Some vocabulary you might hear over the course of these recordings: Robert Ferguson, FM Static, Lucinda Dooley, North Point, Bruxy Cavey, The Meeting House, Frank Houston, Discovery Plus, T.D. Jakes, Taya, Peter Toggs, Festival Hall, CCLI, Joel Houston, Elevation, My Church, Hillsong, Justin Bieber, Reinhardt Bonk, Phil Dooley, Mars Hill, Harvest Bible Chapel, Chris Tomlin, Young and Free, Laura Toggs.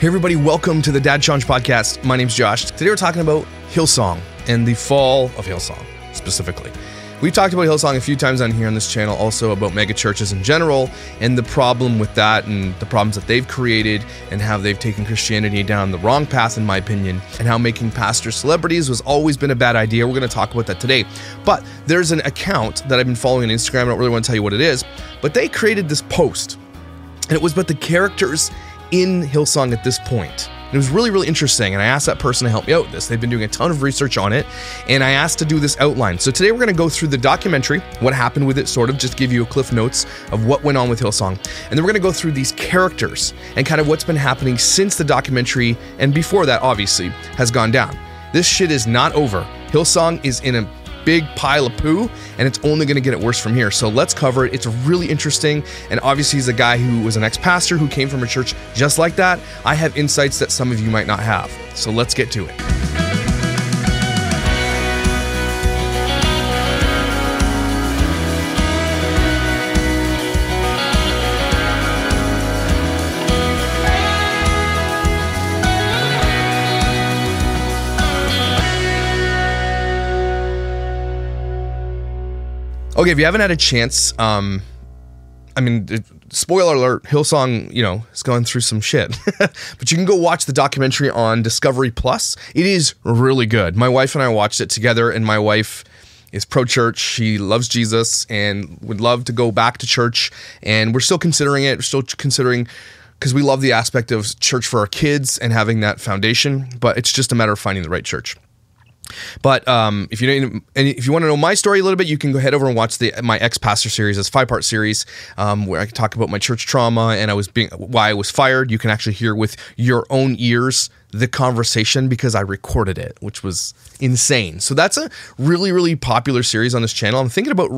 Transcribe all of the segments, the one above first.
Hey everybody, welcome to the Dad Challenge Podcast. My name's Josh. Today we're talking about Hillsong and the fall of Hillsong specifically. We've talked about Hillsong a few times on here on this channel, also about mega churches in general and the problem with that and the problems that they've created and how they've taken Christianity down the wrong path, in my opinion, and how making pastors celebrities was always been a bad idea. We're going to talk about that today. But there's an account that I've been following on Instagram. I don't really want to tell you what it is, but they created this post and it was about the characters in Hillsong at this point. It was really, really interesting, and I asked that person to help me out with this. They've been doing a ton of research on it, and I asked to do this outline. So today we're going to go through the documentary, what happened with it, sort of, just give you a cliff notes of what went on with Hillsong. And then we're going to go through these characters and kind of what's been happening since the documentary, and before that, obviously, has gone down. This shit is not over. Hillsong is in a big pile of poo, and it's only going to get it worse from here. So let's cover it. It's really interesting, and obviously he's a guy who was an ex-pastor who came from a church just like that. I have insights that some of you might not have. So let's get to it. Okay, if you haven't had a chance, spoiler alert, Hillsong, you know, is going through some shit. But you can go watch the documentary on Discovery Plus. It is really good. My wife and I watched it together, and my wife is pro-church. She loves Jesus and would love to go back to church, and we're still considering it. We're still considering, because we love the aspect of church for our kids and having that foundation, but it's just a matter of finding the right church. But if you want to know my story a little bit, you can go head over and watch my ex-pastor series. It's a 5-part series where I talk about my church trauma and why I was fired. You can actually hear with your own ears the conversation because I recorded it, which was insane. So that's a really, really popular series on this channel. I'm thinking about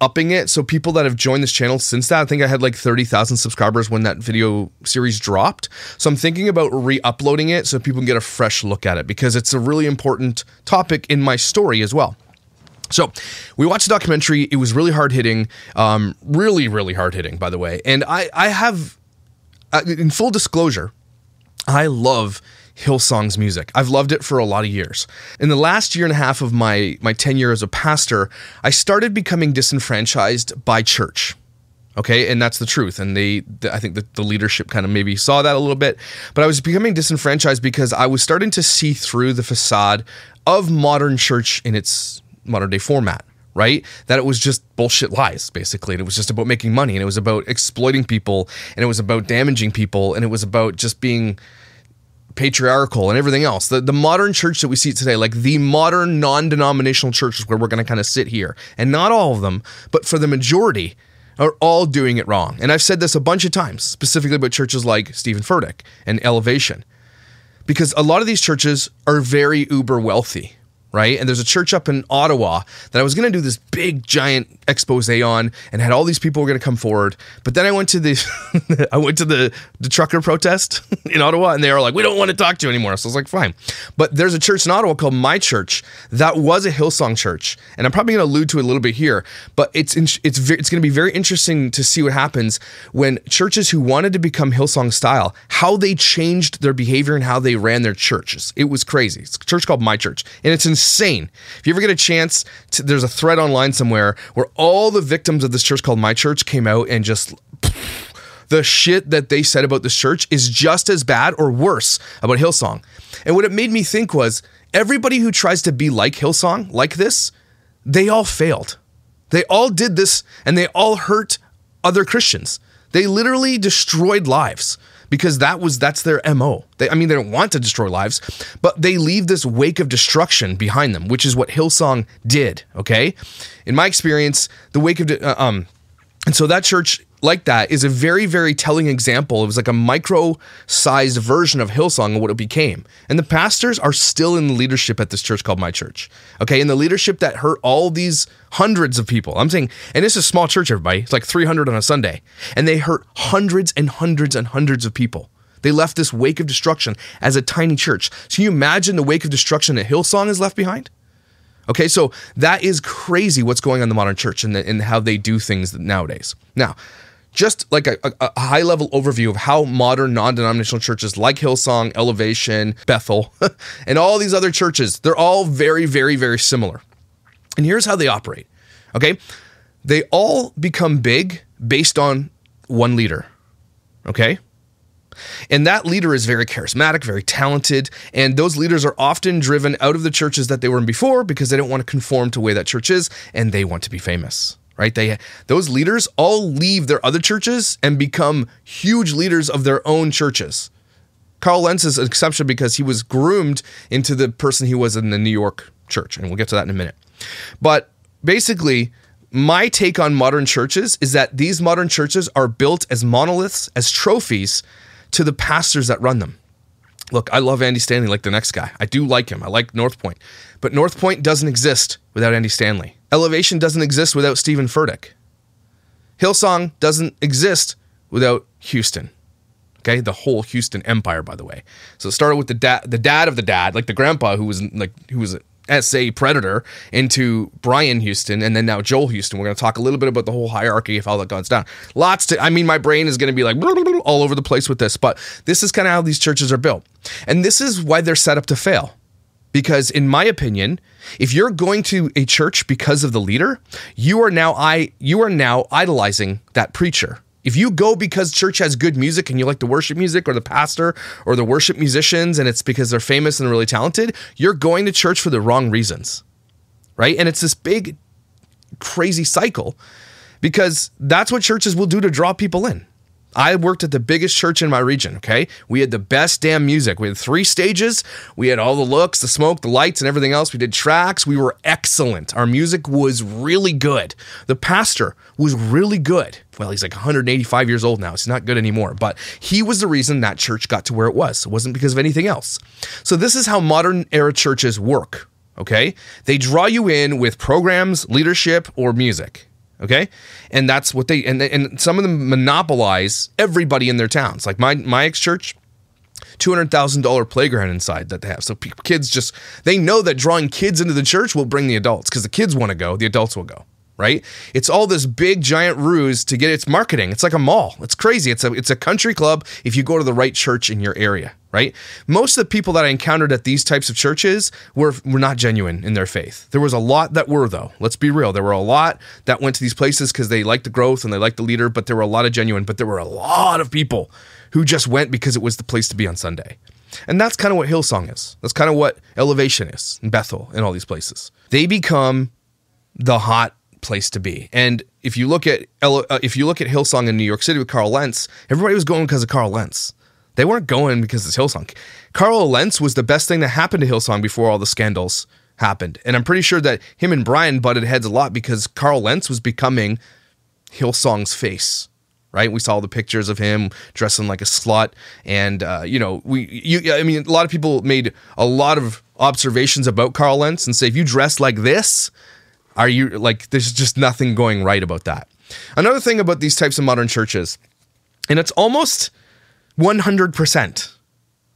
upping it, so people that have joined this channel since that, I think I had like 30,000 subscribers when that video series dropped, so I'm thinking about re-uploading it so people can get a fresh look at it, because it's a really important topic in my story as well. So we watched the documentary. It was really hard-hitting, really, really hard-hitting, by the way, and I have, in full disclosure, I love Hillsong's music. I've loved it for a lot of years. In the last year and a half of my tenure as a pastor, I started becoming disenfranchised by church. Okay, and that's the truth. And I think that the leadership kind of maybe saw that a little bit. But I was becoming disenfranchised because I was starting to see through the facade of modern church in its modern day format. Right? That it was just bullshit lies, basically. And it was just about making money, and it was about exploiting people, and it was about damaging people, and it was about just being patriarchal and everything else. The modern church that we see today, like the modern non-denominational churches where we're going to kind of sit here, and not all of them, but for the majority, are all doing it wrong. And I've said this a bunch of times, specifically about churches like Stephen Furtick and Elevation, because a lot of these churches are very uber wealthy, right? And there's a church up in Ottawa that I was going to do this big giant expose on, and had all these people were going to come forward. But then I went to the I went to the trucker protest in Ottawa, and they were like, "We don't want to talk to you anymore." So I was like, "Fine." But there's a church in Ottawa called My Church that was a Hillsong church, and I'm probably going to allude to it a little bit here. But it's going to be very interesting to see what happens when churches who wanted to become Hillsong style, how they changed their behavior and how they ran their churches. It was crazy. It's a church called My Church, and it's insane. If you ever get a chance, there's a thread online somewhere where all the victims of this church called My Church came out, and just the shit that they said about this church is just as bad or worse about Hillsong. And what it made me think was, everybody who tries to be like Hillsong, like this, they all failed. They all did this, and they all hurt other Christians. They literally destroyed lives. Because that's their MO. They don't want to destroy lives, but they leave this wake of destruction behind them, which is what Hillsong did, okay? In my experience, the wake of... and so that church like that is a very, very telling example. It was like a micro-sized version of Hillsong and what it became. And the pastors are still in leadership at this church called My Church, okay? And the leadership that hurt all these hundreds of people. I'm saying, and this is a small church, everybody. It's like 300 on a Sunday. And they hurt hundreds and hundreds and hundreds of people. They left this wake of destruction as a tiny church. So you imagine the wake of destruction that Hillsong has left behind? Okay, so that is crazy what's going on in the modern church and how they do things nowadays. Now, just like a high-level overview of how modern non-denominational churches like Hillsong, Elevation, Bethel, and all these other churches, they're all very, very, very similar. And here's how they operate, okay? They all become big based on one leader, okay? And that leader is very charismatic, very talented, and those leaders are often driven out of the churches that they were in before because they don't want to conform to the way that church is, and they want to be famous, right? Those leaders all leave their other churches and become huge leaders of their own churches. Carl Lentz is an exception because he was groomed into the person he was in the New York church, and we'll get to that in a minute. But basically, my take on modern churches is that these modern churches are built as monoliths, as trophies, to the pastors that run them. Look, I love Andy Stanley like the next guy. I do like him. I like North Point. But North Point doesn't exist without Andy Stanley. Elevation doesn't exist without Stephen Furtick. Hillsong doesn't exist without Houston. Okay, the whole Houston empire, by the way. So it started with the dad of the dad, like the grandpa who was an SA predator, into Brian Houston, and then now Joel Houston. We're going to talk a little bit about the whole hierarchy of how that goes down. Lots to, I mean, my brain is going to be like all over the place with this, but this is kind of how these churches are built. And this is why they're set up to fail. Because in my opinion, if you're going to a church because of the leader, you are now idolizing that preacher. If you go because church has good music and you like the worship music or the pastor or the worship musicians and it's because they're famous and really talented, you're going to church for the wrong reasons, right? And it's this big, crazy cycle because that's what churches will do to draw people in. I worked at the biggest church in my region, okay? We had the best damn music. We had 3 stages. We had all the looks, the smoke, the lights, and everything else. We did tracks. We were excellent. Our music was really good. The pastor was really good. Well, he's like 185 years old now. He's not good anymore. But he was the reason that church got to where it was. It wasn't because of anything else. So this is how modern era churches work, okay? They draw you in with programs, leadership, or music. Okay, and that's what and some of them monopolize everybody in their towns. Like my ex-church, $200,000 playground inside that they have. So kids they know that drawing kids into the church will bring the adults because the kids want to go, the adults will go, right? It's all this big giant ruse to get its marketing. It's like a mall. It's crazy. It's a country club if you go to the right church in your area, right? Most of the people that I encountered at these types of churches were not genuine in their faith. There was a lot that were, though. Let's be real. There were a lot that went to these places because they liked the growth and they liked the leader, but there were a lot of genuine, but there were a lot of people who just went because it was the place to be on Sunday. And that's kind of what Hillsong is. That's kind of what Elevation is in Bethel and all these places. They become the hot place to be. And if you look at Hillsong in New York City with Carl Lentz, everybody was going because of Carl Lentz. They weren't going because it's Hillsong. Carl Lentz was the best thing that happened to Hillsong before all the scandals happened. And I'm pretty sure that him and Brian butted heads a lot because Carl Lentz was becoming Hillsong's face, right? We saw the pictures of him dressing like a slut. And, a lot of people made a lot of observations about Carl Lentz and say, if you dress like this, there's just nothing going right about that. Another thing about these types of modern churches, and it's almost 100%,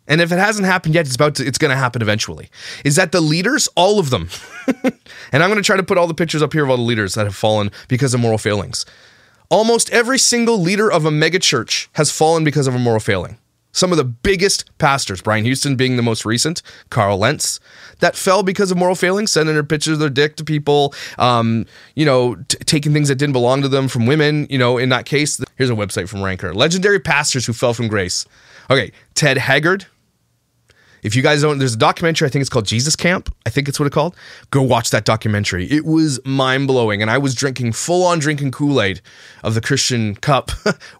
and if it hasn't happened yet, it's going to happen eventually, is that the leaders, all of them, and I'm going to try to put all the pictures up here of all the leaders that have fallen because of moral failings. Almost every single leader of a megachurch has fallen because of a moral failing. Some of the biggest pastors, Brian Houston being the most recent, Carl Lentz, that fell because of moral failings, sending their pictures of their dick to people, taking things that didn't belong to them from women, in that case. Here's a website from Ranker. Legendary pastors who fell from grace. Okay, Ted Haggard. If you guys don't, there's a documentary, I think it's called Jesus Camp. I think it's what it's called. Go watch that documentary. It was mind-blowing, and I was full-on drinking Kool-Aid of the Christian cup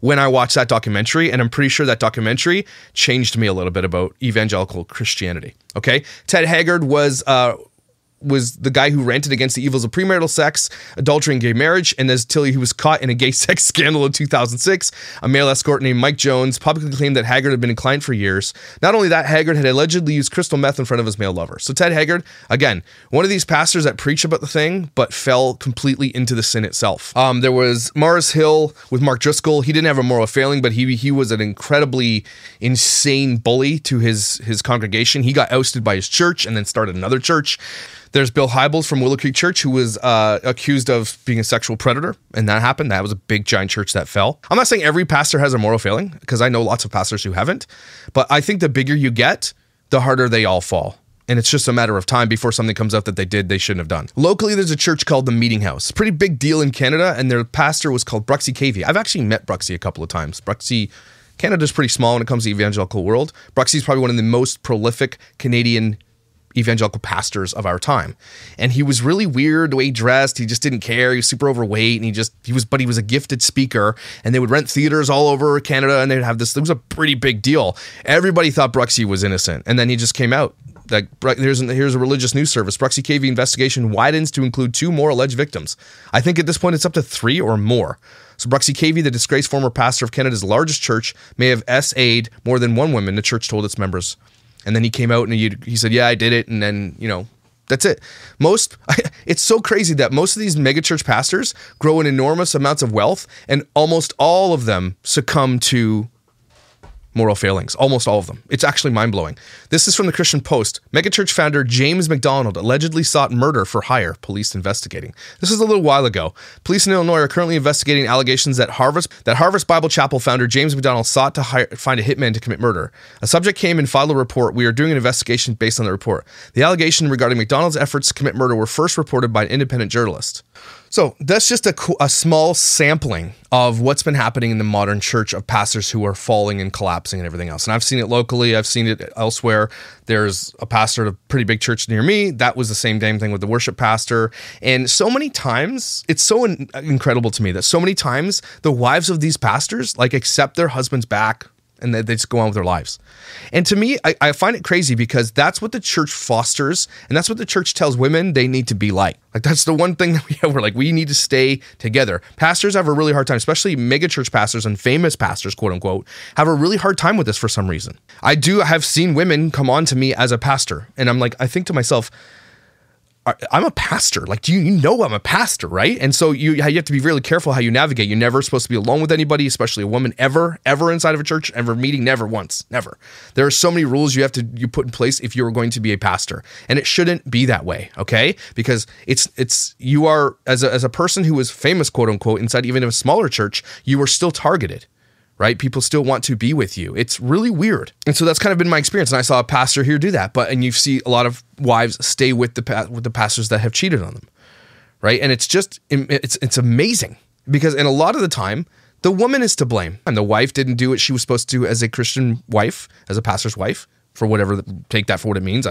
when I watched that documentary, and I'm pretty sure that documentary changed me a little bit about evangelical Christianity, okay? Ted Haggard was the guy who ranted against the evils of premarital sex, adultery, and gay marriage, and until he was caught in a gay sex scandal in 2006. A male escort named Mike Jones publicly claimed that Haggard had been inclined for years. Not only that, Haggard had allegedly used crystal meth in front of his male lover. So Ted Haggard, again, one of these pastors that preach about the thing, but fell completely into the sin itself. There was Mars Hill with Mark Driscoll. He didn't have a moral failing, but he was an incredibly insane bully to his congregation. He got ousted by his church and then started another church. There's Bill Hybels from Willow Creek Church, who was accused of being a sexual predator, and that happened. That was a big, giant church that fell. I'm not saying every pastor has a moral failing, because I know lots of pastors who haven't, but I think the bigger you get, the harder they all fall. And it's just a matter of time before something comes up that they did they shouldn't have done. Locally, there's a church called The Meeting House. Pretty big deal in Canada, and their pastor was called Bruxy Cavey. I've actually met Bruxy a couple of times. Bruxy, Canada's pretty small when it comes to the evangelical world. Bruxy's probably one of the most prolific Canadian evangelical pastors of our time. And he was really weird the way he dressed. He just didn't care. He was super overweight, and but he was a gifted speaker, and they would rent theaters all over Canada, and they'd have this. It was a pretty big deal. Everybody thought Bruxy was innocent, and then he just came out. Like, here's a religious news service. Bruxy Cavey investigation widens to include 2 more alleged victims. I think at this point it's up to 3 or more. So Bruxy Cavey, the disgraced former pastor of Canada's largest church, may have S.A.'d more than 1 woman, the church told its members. And then he came out and he said, yeah, I did it. And then, you know, that's it. It's so crazy that most of these megachurch pastors grow in enormous amounts of wealth, and almost all of them succumb to moral failings, almost all of them. It's actually mind-blowing. This is from the Christian Post. Megachurch founder James McDonald allegedly sought murder for hire, police investigating. This is a little while ago. Police in Illinois are currently investigating allegations that Harvest Bible Chapel founder James McDonald sought to find a hitman to commit murder. A subject came and filed a report. We are doing an investigation based on the report. The allegation regarding McDonald's efforts to commit murder were first reported by an independent journalist. So that's just a small sampling of what's been happening in the modern church, of pastors who are falling and collapsing and everything else. And I've seen it locally. I've seen it elsewhere. There's a pastor at a pretty big church near me. That was the same damn thing with the worship pastor. And so many times, it's so incredible to me that so many times the wives of these pastors like accept their husband's back, and they just go on with their lives. And to me, I find it crazy, because that's what the church fosters, and that's what the church tells women they need to be like. Like, that's the one thing that we have. We're like, we need to stay together. Pastors have a really hard time, especially megachurch pastors and famous pastors, quote unquote, have a really hard time with this for some reason. I have seen women come on to me as a pastor, and I'm like, I think to myself, I'm a pastor. Like, do you know I'm a pastor, right? And so you have to be really careful how you navigate. You're never supposed to be alone with anybody, especially a woman, ever inside of a church, ever meeting, never once, never. There are so many rules you put in place if you're going to be a pastor, and it shouldn't be that way, okay? Because you are, as a person who is famous, quote unquote, inside even of a smaller church, you are still targeted, right? People still want to be with you. It's really weird. And so that's kind of been my experience. And I saw a pastor here do that, and you see a lot of wives stay with the pastors that have cheated on them, right? And it's amazing, because a lot of the time, the woman is to blame, and the wife didn't do what she was supposed to do as a Christian wife, as a pastor's wife, for whatever, take that for what it means.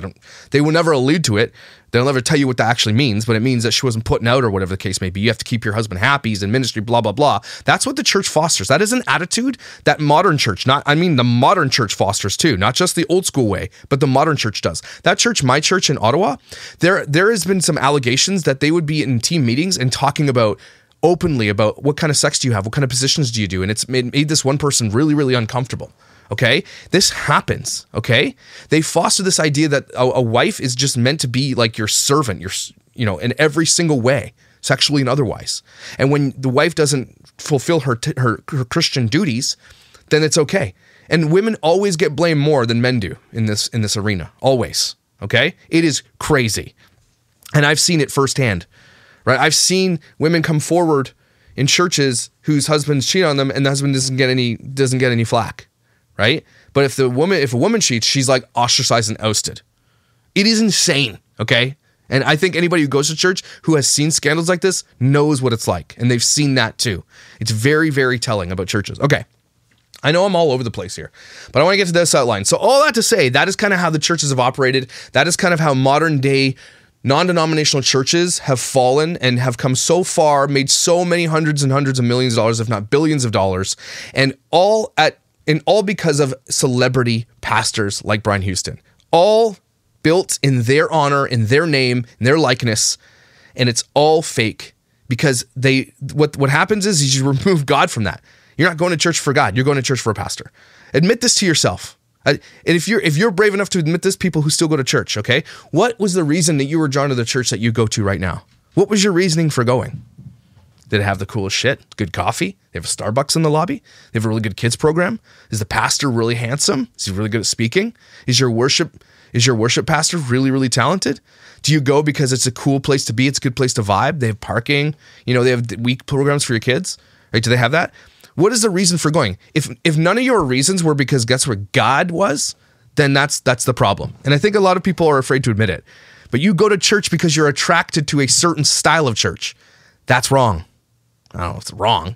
They will never allude to it. They'll never tell you what that actually means, but it means that she wasn't putting out, or whatever the case may be. You have to keep your husband happy. He's in ministry, blah, blah, blah. That's what the church fosters. That is an attitude that modern church, the modern church fosters too, not just the old school way, but the modern church does. That church, My Church in Ottawa, there has been some allegations that they would be in team meetings and talking about openly about what kind of sex do you have? What kind of positions do you do? And it's made this one person really, really uncomfortable. Okay, this happens. Okay, they foster this idea that a wife is just meant to be like your servant, in every single way, sexually and otherwise. And when the wife doesn't fulfill her Christian duties, then it's okay. And women always get blamed more than men do in this arena. Always. Okay, it is crazy, and I've seen it firsthand. Right, I've seen women come forward in churches whose husbands cheat on them, and the husband doesn't get any flack. Right? But if a woman cheats, she's like ostracized and ousted. It is insane. Okay. And I think anybody who goes to church who has seen scandals like this knows what it's like. And they've seen that too. It's very, very telling about churches. Okay. I know I'm all over the place here, but I want to get to this outline. So all that to say, that is kind of how the churches have operated. That is kind of how modern day non-denominational churches have fallen and have come so far, made so many hundreds and hundreds of millions of dollars, if not billions of dollars, and all because of celebrity pastors like Brian Houston, all built in their honor, in their name, in their likeness, and it's all fake, because what happens is you remove God from that. You're not going to church for God. You're going to church for a pastor. Admit this to yourself. And if you're brave enough to admit this, people who still go to church, okay? What was the reason that you were drawn to the church that you go to right now? What was your reasoning for going? that have the coolest shit, good coffee. They have a Starbucks in the lobby. They have a really good kids program. Is the pastor really handsome? Is he really good at speaking? Is your worship pastor really, really talented? Do you go because it's a cool place to be? It's a good place to vibe. They have parking. You know, they have week programs for your kids. Right? Do they have that? What is the reason for going? If none of your reasons were because guess where God was, then that's the problem. And I think a lot of people are afraid to admit it. But you go to church because you're attracted to a certain style of church. That's wrong. I don't know if it's wrong,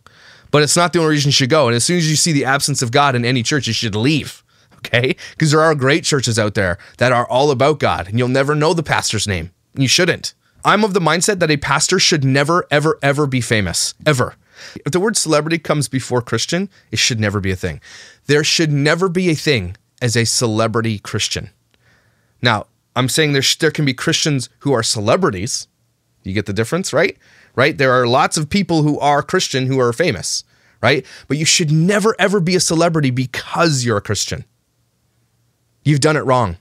but it's not the only reason you should go. And as soon as you see the absence of God in any church, you should leave, okay? Because there are great churches out there that are all about God, and you'll never know the pastor's name. You shouldn't. I'm of the mindset that a pastor should never, ever, ever be famous, ever. If the word celebrity comes before Christian, it should never be a thing. There should never be a thing as a celebrity Christian. Now, I'm saying there can be Christians who are celebrities. You get the difference, right? Right? There are lots of people who are Christian who are famous, right? But you should never, ever be a celebrity because you're a Christian. You've done it wrong.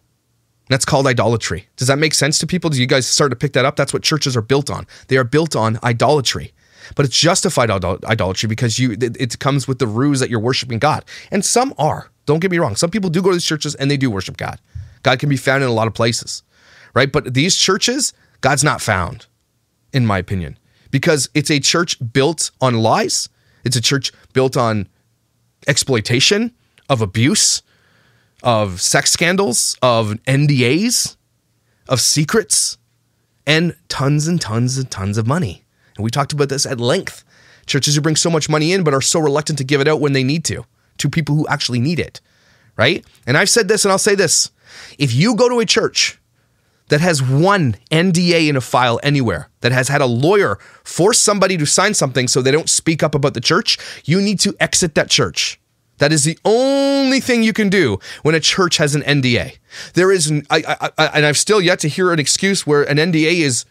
That's called idolatry. Does that make sense to people? Do you guys start to pick that up? That's what churches are built on. They are built on idolatry. But it's justified idolatry because it comes with the ruse that you're worshiping God. And some are. Don't get me wrong. Some people do go to these churches and they do worship God. God can be found in a lot of places, right? But these churches, God's not found, in my opinion, because it's a church built on lies. It's a church built on exploitation, of abuse, of sex scandals, of NDAs, of secrets, and tons and tons of money. And we talked about this at length. Churches who bring so much money in but are so reluctant to give it out when they need to people who actually need it, right? And I've said this and I'll say this. If you go to a church that has one NDA in a file anywhere, that has had a lawyer force somebody to sign something so they don't speak up about the church, you need to exit that church. That is the only thing you can do when a church has an NDA. There is, and I've still yet to hear an excuse where an NDA is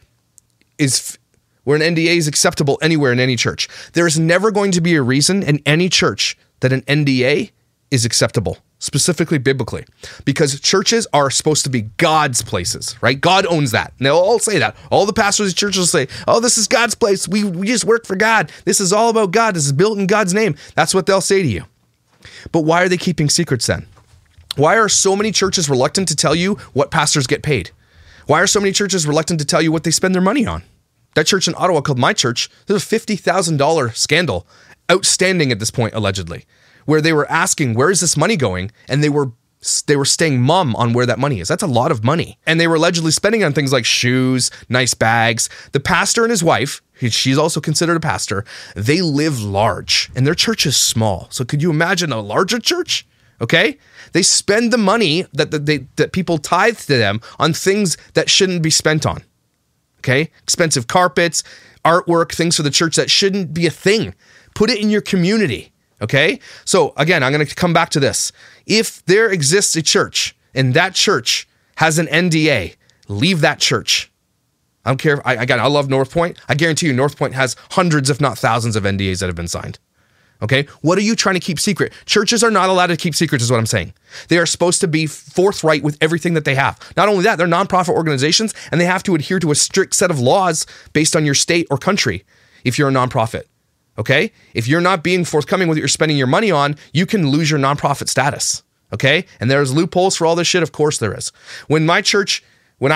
acceptable anywhere in any church. There is never going to be a reason in any church that an NDA is acceptable. Specifically biblically, because churches are supposed to be God's places, right? God owns that. And they'll all say that. All the pastors of churches will say, oh, this is God's place. We just work for God. This is all about God. This is built in God's name. That's what they'll say to you. But why are they keeping secrets then? Why are so many churches reluctant to tell you what pastors get paid? Why are so many churches reluctant to tell you what they spend their money on? That church in Ottawa called My Church, there's a $50,000 scandal, outstanding at this point, allegedly, where they were asking, where is this money going? And they were staying mum on where that money is. That's a lot of money. And they were allegedly spending on things like shoes, nice bags. The pastor and his wife, she's also considered a pastor, they live large and their church is small. So could you imagine a larger church? Okay. They spend the money that people tithe to them on things that shouldn't be spent on. Okay. Expensive carpets, artwork, things for the church that shouldn't be a thing. Put it in your community. Okay, so again, I'm going to come back to this. If there exists a church and that church has an NDA, leave that church. I don't care. I love North Point. I guarantee you North Point has hundreds, if not thousands, of NDAs that have been signed. Okay, what are you trying to keep secret? Churches are not allowed to keep secrets is what I'm saying. They are supposed to be forthright with everything that they have. Not only that, they're nonprofit organizations and they have to adhere to a strict set of laws based on your state or country if you're a nonprofit. Okay, if you're not being forthcoming with what you're spending your money on, you can lose your nonprofit status. Okay, and there's loopholes for all this shit. Of course there is. When I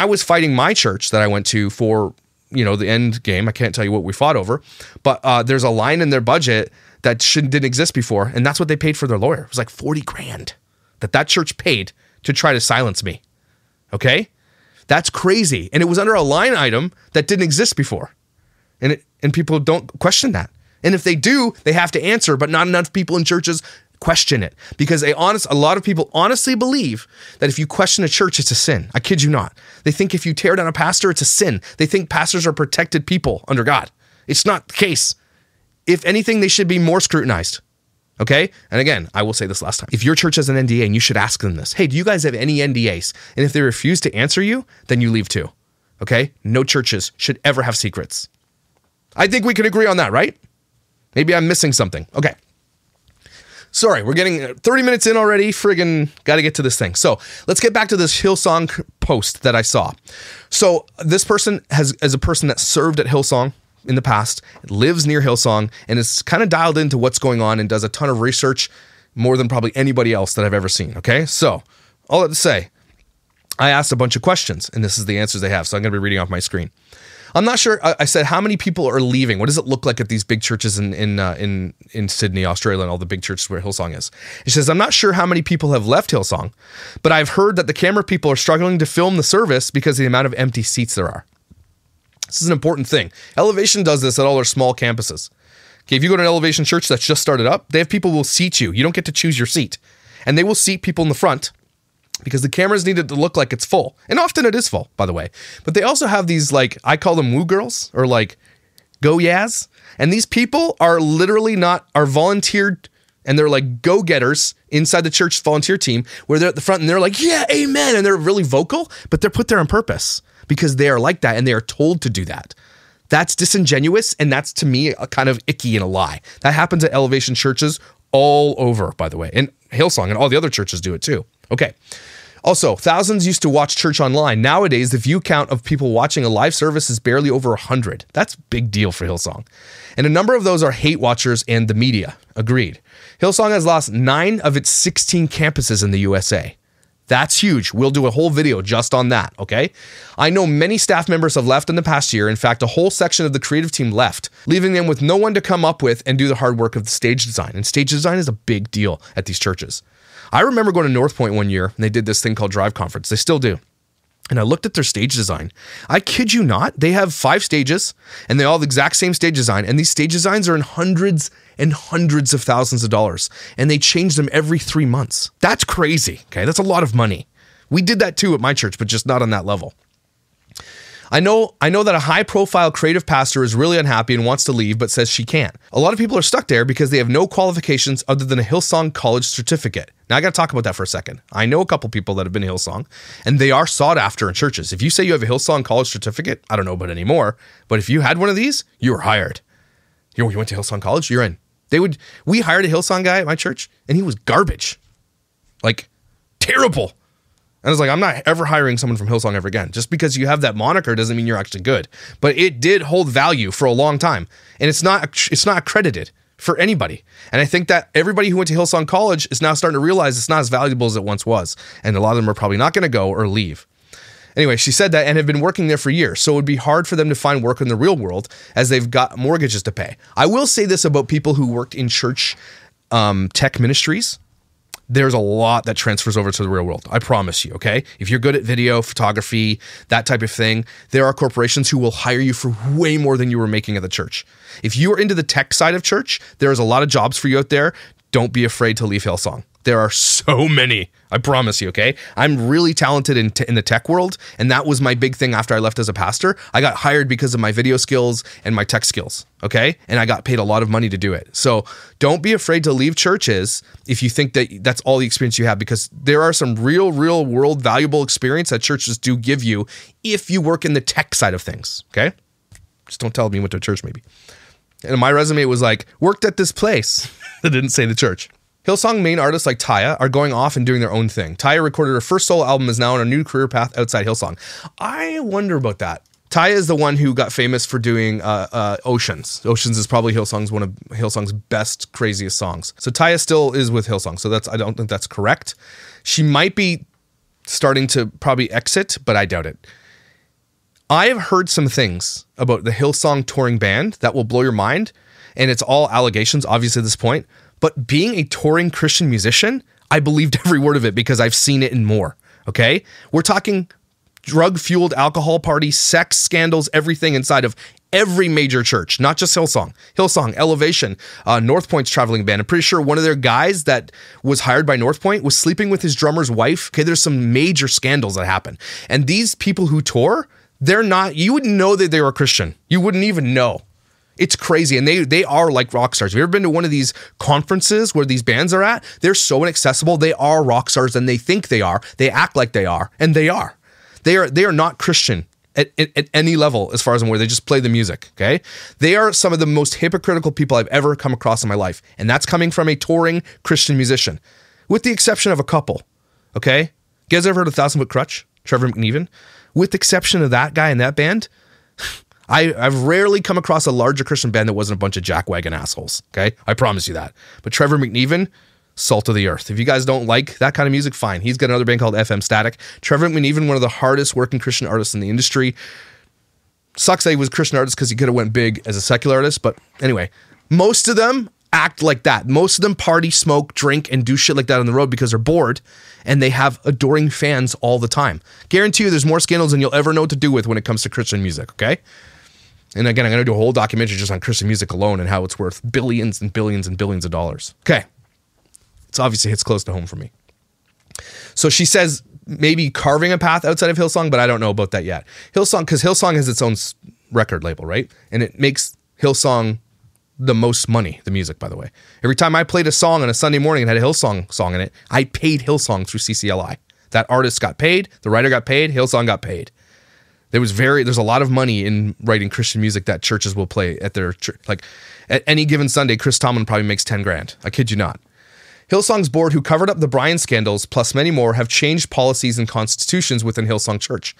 was fighting my church that I went to for, you know, the end game, I can't tell you what we fought over, but there's a line in their budget that didn't exist before, and that's what they paid for their lawyer. It was like 40 grand that church paid to try to silence me. Okay, that's crazy, and it was under a line item that didn't exist before, and people don't question that. And if they do, they have to answer, but not enough people in churches question it because a lot of people honestly believe that if you question a church, it's a sin. I kid you not. They think if you tear down a pastor, it's a sin. They think pastors are protected people under God. It's not the case. If anything, they should be more scrutinized. Okay. And again, I will say this last time. If your church has an NDA and you should ask them this, hey, do you guys have any NDAs? And if they refuse to answer you, then you leave too. Okay. No churches should ever have secrets. I think we can agree on that, right? Maybe I'm missing something. Okay. Sorry, we're getting 30 minutes in already. Friggin' got to get to this thing. So let's get back to this Hillsong post that I saw. So this person has, as a person that served at Hillsong in the past, lives near Hillsong, and is kind of dialed into what's going on and does a ton of research, more than probably anybody else that I've ever seen, okay? So, all that to say, I asked a bunch of questions, and this is the answers they have, so I'm going to be reading off my screen. I'm not sure, I said, how many people are leaving? What does it look like at these big churches in Sydney, Australia, and all the big churches where Hillsong is? It says, I'm not sure how many people have left Hillsong, but I've heard that the camera people are struggling to film the service because of the amount of empty seats there are. This is an important thing. Elevation does this at all their small campuses. Okay, if you go to an Elevation church that's just started up, they have people who will seat you. You don't get to choose your seat. And they will seat people in the front because the cameras need it to look like it's full. And often it is full, by the way. But they also have these, like, I call them woo girls or, like, go yas. And these people are literally are volunteered, and they're, like, go-getters inside the church volunteer team where they're at the front and they're like, yeah, amen. And they're really vocal, but they're put there on purpose because they are like that and they are told to do that. That's disingenuous, and that's, to me, a kind of icky and a lie. That happens at Elevation churches all over, by the way. And Hillsong and all the other churches do it too. Okay. Also, thousands used to watch church online. Nowadays, the view count of people watching a live service is barely over 100. That's a big deal for Hillsong. And a number of those are hate watchers and the media. Agreed. Hillsong has lost 9 of its 16 campuses in the USA. That's huge. We'll do a whole video just on that, okay? I know many staff members have left in the past year. In fact, a whole section of the creative team left, leaving them with no one to come up with and do the hard work of the stage design. And stage design is a big deal at these churches. I remember going to North Point one year, and they did this thing called Drive Conference. They still do. And I looked at their stage design. I kid you not, they have 5 stages, and they all have the exact same stage design. And these stage designs are in hundreds and hundreds of thousands of dollars. And they change them every 3 months. That's crazy. Okay, that's a lot of money. We did that too at my church, but just not on that level. I know that a high-profile creative pastor is really unhappy and wants to leave, but says she can't. A lot of people are stuck there because they have no qualifications other than a Hillsong college certificate. Now, I got to talk about that for a second. I know a couple people that have been to Hillsong, and they are sought after in churches. If you say you have a Hillsong college certificate, I don't know about anymore, but if you had one of these, you were hired. You went to Hillsong college? You're in. We hired a Hillsong guy at my church, and he was garbage. Like, terrible. And I was like, I'm not ever hiring someone from Hillsong ever again. Just because you have that moniker doesn't mean you're actually good. But it did hold value for a long time. And it's not accredited for anybody. And I think that everybody who went to Hillsong College is now starting to realize it's not as valuable as it once was. And a lot of them are probably not going to go or leave. Anyway, she said that and have been working there for years. So it would be hard for them to find work in the real world as they've got mortgages to pay. I will say this about people who worked in church tech ministries. There's a lot that transfers over to the real world. I promise you, okay? If you're good at video, photography, that type of thing, there are corporations who will hire you for way more than you were making at the church. If you are into the tech side of church, there's a lot of jobs for you out there. Don't be afraid to leave Hillsong. There are so many. I promise you, okay? I'm really talented in the tech world, and that was my big thing after I left as a pastor. I got hired because of my video skills and my tech skills, okay? And I got paid a lot of money to do it. So don't be afraid to leave churches if you think that that's all the experience you have, because there are some real world valuable experience that churches do give you if you work in the tech side of things, okay? Just don't tell me what to church maybe. And my resume was like, worked at this place. It didn't say the church. Hillsong main artists like Taya are going off and doing their own thing. Taya recorded her first solo album, is now on a new career path outside Hillsong. I wonder about that. Taya is the one who got famous for doing Oceans. Oceans is probably one of Hillsong's best, craziest songs. So Taya still is with Hillsong, so I don't think that's correct. She might be starting to probably exit, but I doubt it. I have heard some things about the Hillsong touring band that will blow your mind, and it's all allegations, obviously, at this point. But being a touring Christian musician, I believed every word of it because I've seen it and more, okay? We're talking drug-fueled alcohol parties, sex scandals, everything inside of every major church, not just Hillsong. Hillsong, Elevation, North Point's traveling band. I'm pretty sure one of their guys that was hired by North Point was sleeping with his drummer's wife. Okay, there's some major scandals that happen. And these people who tour, they're not, you wouldn't know that they were Christian. You wouldn't even know. It's crazy, and they are like rock stars. Have you ever been to one of these conferences where these bands are at? They're so inaccessible. They are rock stars, and they think they are. They act like they are, and they are. They are not Christian at any level as far as I'm aware. They just play the music, okay? They are some of the most hypocritical people I've ever come across in my life, and that's coming from a touring Christian musician, with the exception of a couple, okay? You guys ever heard of 1,000 Foot Crutch, Trevor McNevin? With the exception of that guy in that band, I've rarely come across a larger Christian band that wasn't a bunch of jackwagon assholes. Okay, I promise you that. But Trevor McNevin, salt of the earth. If you guys don't like that kind of music, fine. He's got another band called FM Static. Trevor McNevin, one of the hardest working Christian artists in the industry. Sucks that he was a Christian artist because he could have went big as a secular artist. But anyway, most of them act like that. Most of them party, smoke, drink, and do shit like that on the road because they're bored and they have adoring fans all the time. Guarantee you there's more scandals than you'll ever know what to do with when it comes to Christian music, okay? And again, I'm going to do a whole documentary just on Christian music alone and how it's worth billions and billions and billions of dollars. Okay. It's obviously hits close to home for me. So she says maybe carving a path outside of Hillsong, but I don't know about that yet. Hillsong, because Hillsong has its own record label, right? And it makes Hillsong the most money, the music, by the way. Every time I played a song on a Sunday morning and had a Hillsong song in it, I paid Hillsong through CCLI. That artist got paid, the writer got paid, Hillsong got paid. There's a lot of money in writing Christian music that churches will play at their church. Like at any given Sunday, Chris Tomlin probably makes 10 grand. I kid you not. Hillsong's board, who covered up the Brian scandals, plus many more, have changed policies and constitutions within Hillsong Church.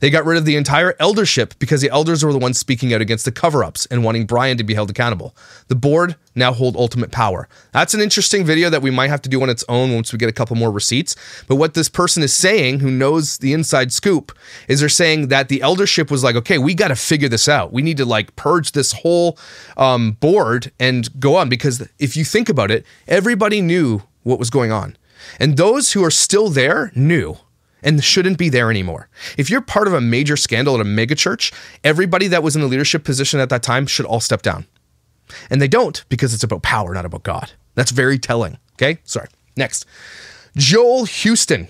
They got rid of the entire eldership because the elders were the ones speaking out against the cover-ups and wanting Brian to be held accountable. The board now hold ultimate power. That's an interesting video that we might have to do on its own once we get a couple more receipts. But what this person is saying, who knows the inside scoop, is they're saying that the eldership was like, okay, we got to figure this out. We need to like purge this whole board and go on. Because if you think about it, everybody knew what was going on. And those who are still there knew and shouldn't be there anymore. If you're part of a major scandal at a megachurch, everybody that was in the leadership position at that time should all step down. And they don't because it's about power, not about God. That's very telling. Okay, sorry. Next, Joel Houston.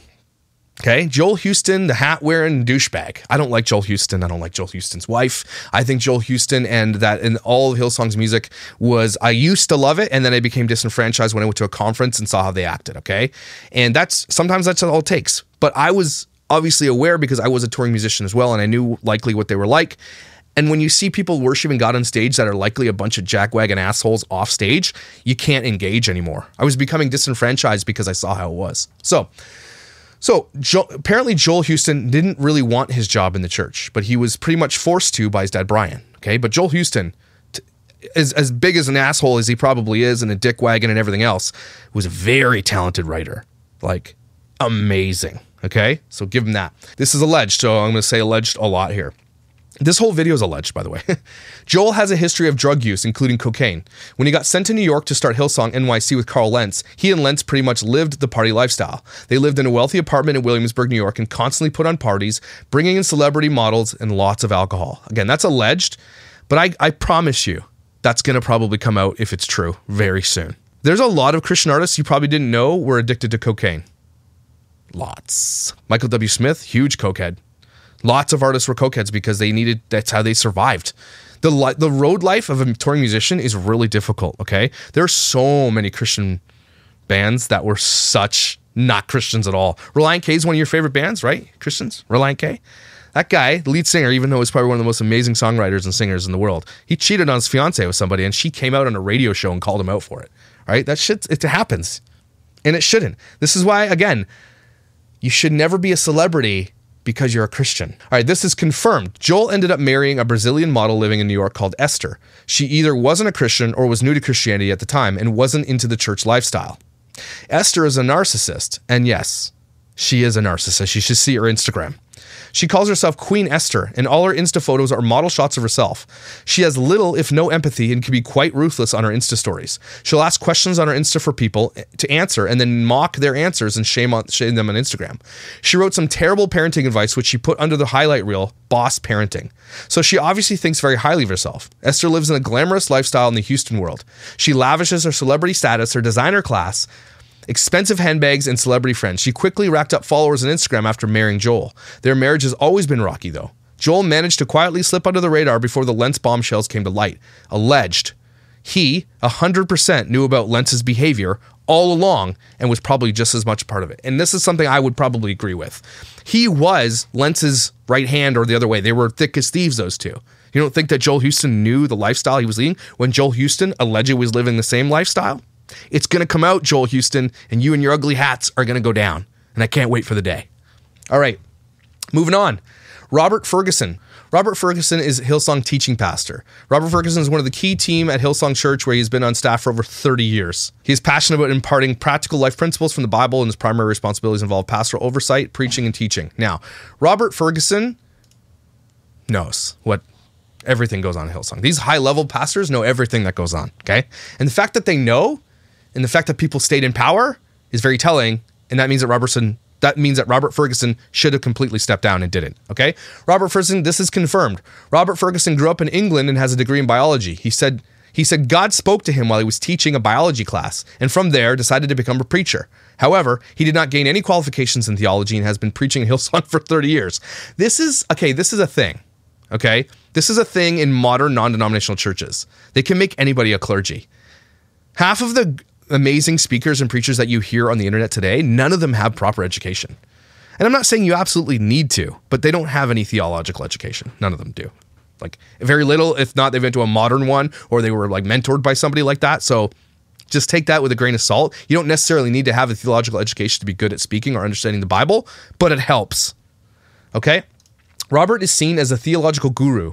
Okay, Joel Houston, the hat-wearing douchebag. I don't like Joel Houston. I don't like Joel Houston's wife. I think Joel Houston and that in all of Hillsong's music was, I used to love it, and then I became disenfranchised when I went to a conference and saw how they acted, okay? And sometimes that's all it takes. But I was obviously aware because I was a touring musician as well, and I knew likely what they were like. And when you see people worshiping God on stage that are likely a bunch of jackwagon assholes off stage, you can't engage anymore. I was becoming disenfranchised because I saw how it was. So apparently Joel Houston didn't really want his job in the church, but he was pretty much forced to by his dad, Brian. Okay, but Joel Houston, as big as an asshole as he probably is and a dickwagon and everything else, was a very talented writer. Like, amazing. Okay, so give him that. This is alleged, so I'm going to say alleged a lot here. This whole video is alleged, by the way. Joel has a history of drug use, including cocaine. When he got sent to New York to start Hillsong NYC with Carl Lentz, he and Lentz pretty much lived the party lifestyle. They lived in a wealthy apartment in Williamsburg, New York, and constantly put on parties, bringing in celebrity models and lots of alcohol. Again, that's alleged, but I promise you, that's going to probably come out, if it's true, very soon. There's a lot of Christian artists you probably didn't know were addicted to cocaine. Lots. Michael W. Smith, huge cokehead. Lots of artists were cokeheads because they needed, that's how they survived. The road life of a touring musician is really difficult, okay? There are so many Christian bands that were such not Christians at all. Reliant K is one of your favorite bands, right? Christians? Reliant K? That guy, the lead singer, even though he's probably one of the most amazing songwriters and singers in the world, he cheated on his fiance with somebody and she came out on a radio show and called him out for it, right? That shit, it happens. And it shouldn't. This is why, again, you should never be a celebrity because you're a Christian. All right, this is confirmed. Joel ended up marrying a Brazilian model living in New York called Esther. She either wasn't a Christian or was new to Christianity at the time and wasn't into the church lifestyle. Esther is a narcissist, and yes, she is a narcissist. You should see her Instagram. She calls herself Queen Esther, and all her Insta photos are model shots of herself. She has little, if no, empathy and can be quite ruthless on her Insta stories. She'll ask questions on her Insta for people to answer and then mock their answers and shame them on Instagram. She wrote some terrible parenting advice, which she put under the highlight reel, boss parenting. So she obviously thinks very highly of herself. Esther lives in a glamorous lifestyle in the Houston world. She lavishes her celebrity status, her designer class, expensive handbags, and celebrity friends. She quickly racked up followers on Instagram after marrying Joel. Their marriage has always been rocky, though. Joel managed to quietly slip under the radar before the Lentz bombshells came to light. Alleged. He, 100%, knew about Lentz's behavior all along and was probably just as much a part of it. And this is something I would probably agree with. He was Lentz's right hand or the other way. They were thick as thieves, those two. You don't think that Joel Houston knew the lifestyle he was leading when Joel Houston allegedly was living the same lifestyle? It's going to come out, Joel Houston, and you and your ugly hats are going to go down. And I can't wait for the day. All right, moving on. Robert Ferguson. Robert Ferguson is Hillsong teaching pastor. Robert Ferguson is one of the key team at Hillsong Church, where he's been on staff for over 30 years. He's passionate about imparting practical life principles from the Bible, and his primary responsibilities involve pastoral oversight, preaching, and teaching. Now, Robert Ferguson knows what everything goes on at Hillsong. These high-level pastors know everything that goes on, okay? And the fact that they know, and the fact that people stayed in power is very telling, and that means that Robert Ferguson should have completely stepped down and didn't, okay? Robert Ferguson, this is confirmed. Robert Ferguson grew up in England and has a degree in biology. He said God spoke to him while he was teaching a biology class, and from there decided to become a preacher. However, he did not gain any qualifications in theology and has been preaching at Hillsong for 30 years. This is a thing, okay? This is a thing in modern non-denominational churches. They can make anybody a clergy. Half of the amazing speakers and preachers that you hear on the internet today, none of them have proper education. And I'm not saying you absolutely need to, but they don't have any theological education. None of them do. Like very little, if not, they went to a modern one or they were like mentored by somebody like that. So just take that with a grain of salt. You don't necessarily need to have a theological education to be good at speaking or understanding the Bible, but it helps. Okay. Robert is seen as a theological guru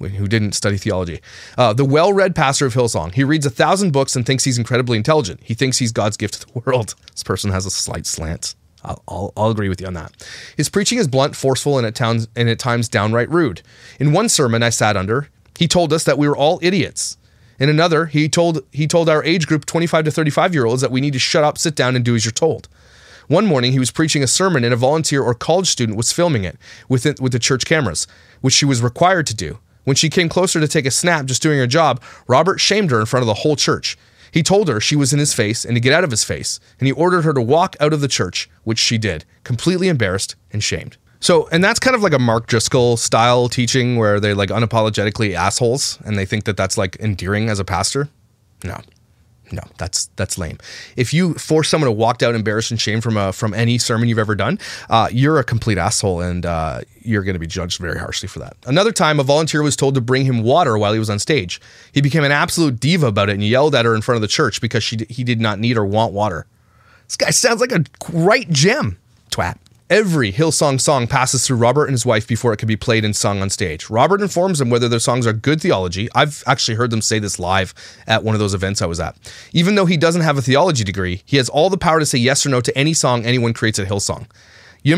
who didn't study theology. The well-read pastor of Hillsong. He reads 1,000 books and thinks he's incredibly intelligent. He thinks he's God's gift to the world. This person has a slight slant. I'll agree with you on that. His preaching is blunt, forceful, and at times downright rude. In one sermon I sat under, he told us that we were all idiots. In another, he told our age group, 25 to 35-year-olds, that we need to shut up, sit down, and do as you're told. One morning, he was preaching a sermon, and a volunteer or college student was filming it with the church cameras, which she was required to do. When she came closer to take a snap, just doing her job, Robert shamed her in front of the whole church. He told her she was in his face and to get out of his face, and he ordered her to walk out of the church, which she did, completely embarrassed and shamed. So, and that's kind of like a Mark Driscoll style teaching where they're like unapologetically assholes, and they think that that's like endearing as a pastor. No, that's lame. If you force someone to walk down embarrassed and shamed from any sermon you've ever done, you're a complete asshole, and you're going to be judged very harshly for that. Another time, a volunteer was told to bring him water while he was on stage. He became an absolute diva about it and yelled at her in front of the church because he did not need or want water. This guy sounds like a right gem. Twat. Every Hillsong song passes through Robert and his wife before it can be played and sung on stage. Robert informs them whether their songs are good theology. I've actually heard them say this live at one of those events I was at. Even though he doesn't have a theology degree, he has all the power to say yes or no to any song anyone creates at Hillsong. You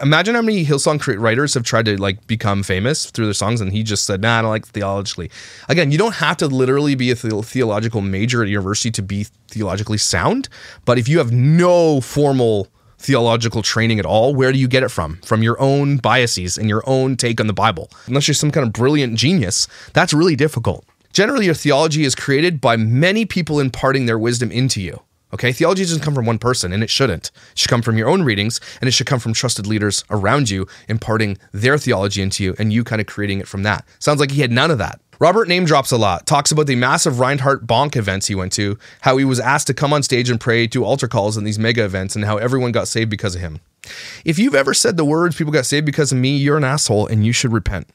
imagine how many Hillsong writers have tried to like become famous through their songs, and he just said, nah, I don't like theologically. Again, you don't have to literally be a theological major at a university to be theologically sound, but if you have no formal theological training at all, where do you get it from? From your own biases and your own take on the Bible. Unless you're some kind of brilliant genius, that's really difficult. Generally, your theology is created by many people imparting their wisdom into you. Okay, theology doesn't come from one person, and it shouldn't. It should come from your own readings, and it should come from trusted leaders around you imparting their theology into you, and you kind of creating it from that. Sounds like he had none of that. Robert name drops a lot, talks about the massive Reinhardt Bonk events he went to, how he was asked to come on stage and pray, do altar calls in these mega events, and how everyone got saved because of him. If you've ever said the words, people got saved because of me, you're an asshole and you should repent.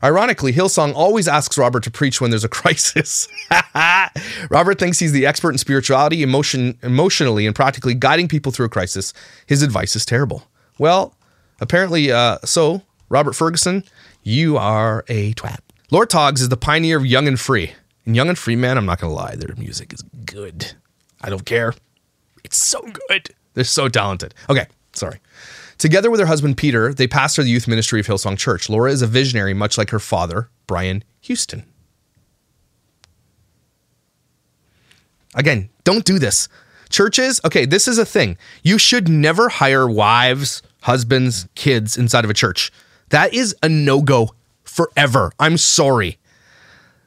Ironically, Hillsong always asks Robert to preach when there's a crisis. Robert thinks he's the expert in spirituality, emotionally, and practically guiding people through a crisis. His advice is terrible. Well, apparently, so, Robert Ferguson, you are a twat. Laura Toggs is the pioneer of Young and Free. And Young and Free, man, I'm not going to lie, their music is good. I don't care. It's so good. They're so talented. Okay, sorry. Together with her husband, Peter, they pastor the youth ministry of Hillsong Church. Laura is a visionary, much like her father, Brian Houston. Again, don't do this. Churches, okay, this is a thing. You should never hire wives, husbands, kids inside of a church. That is a no-go forever. I'm sorry.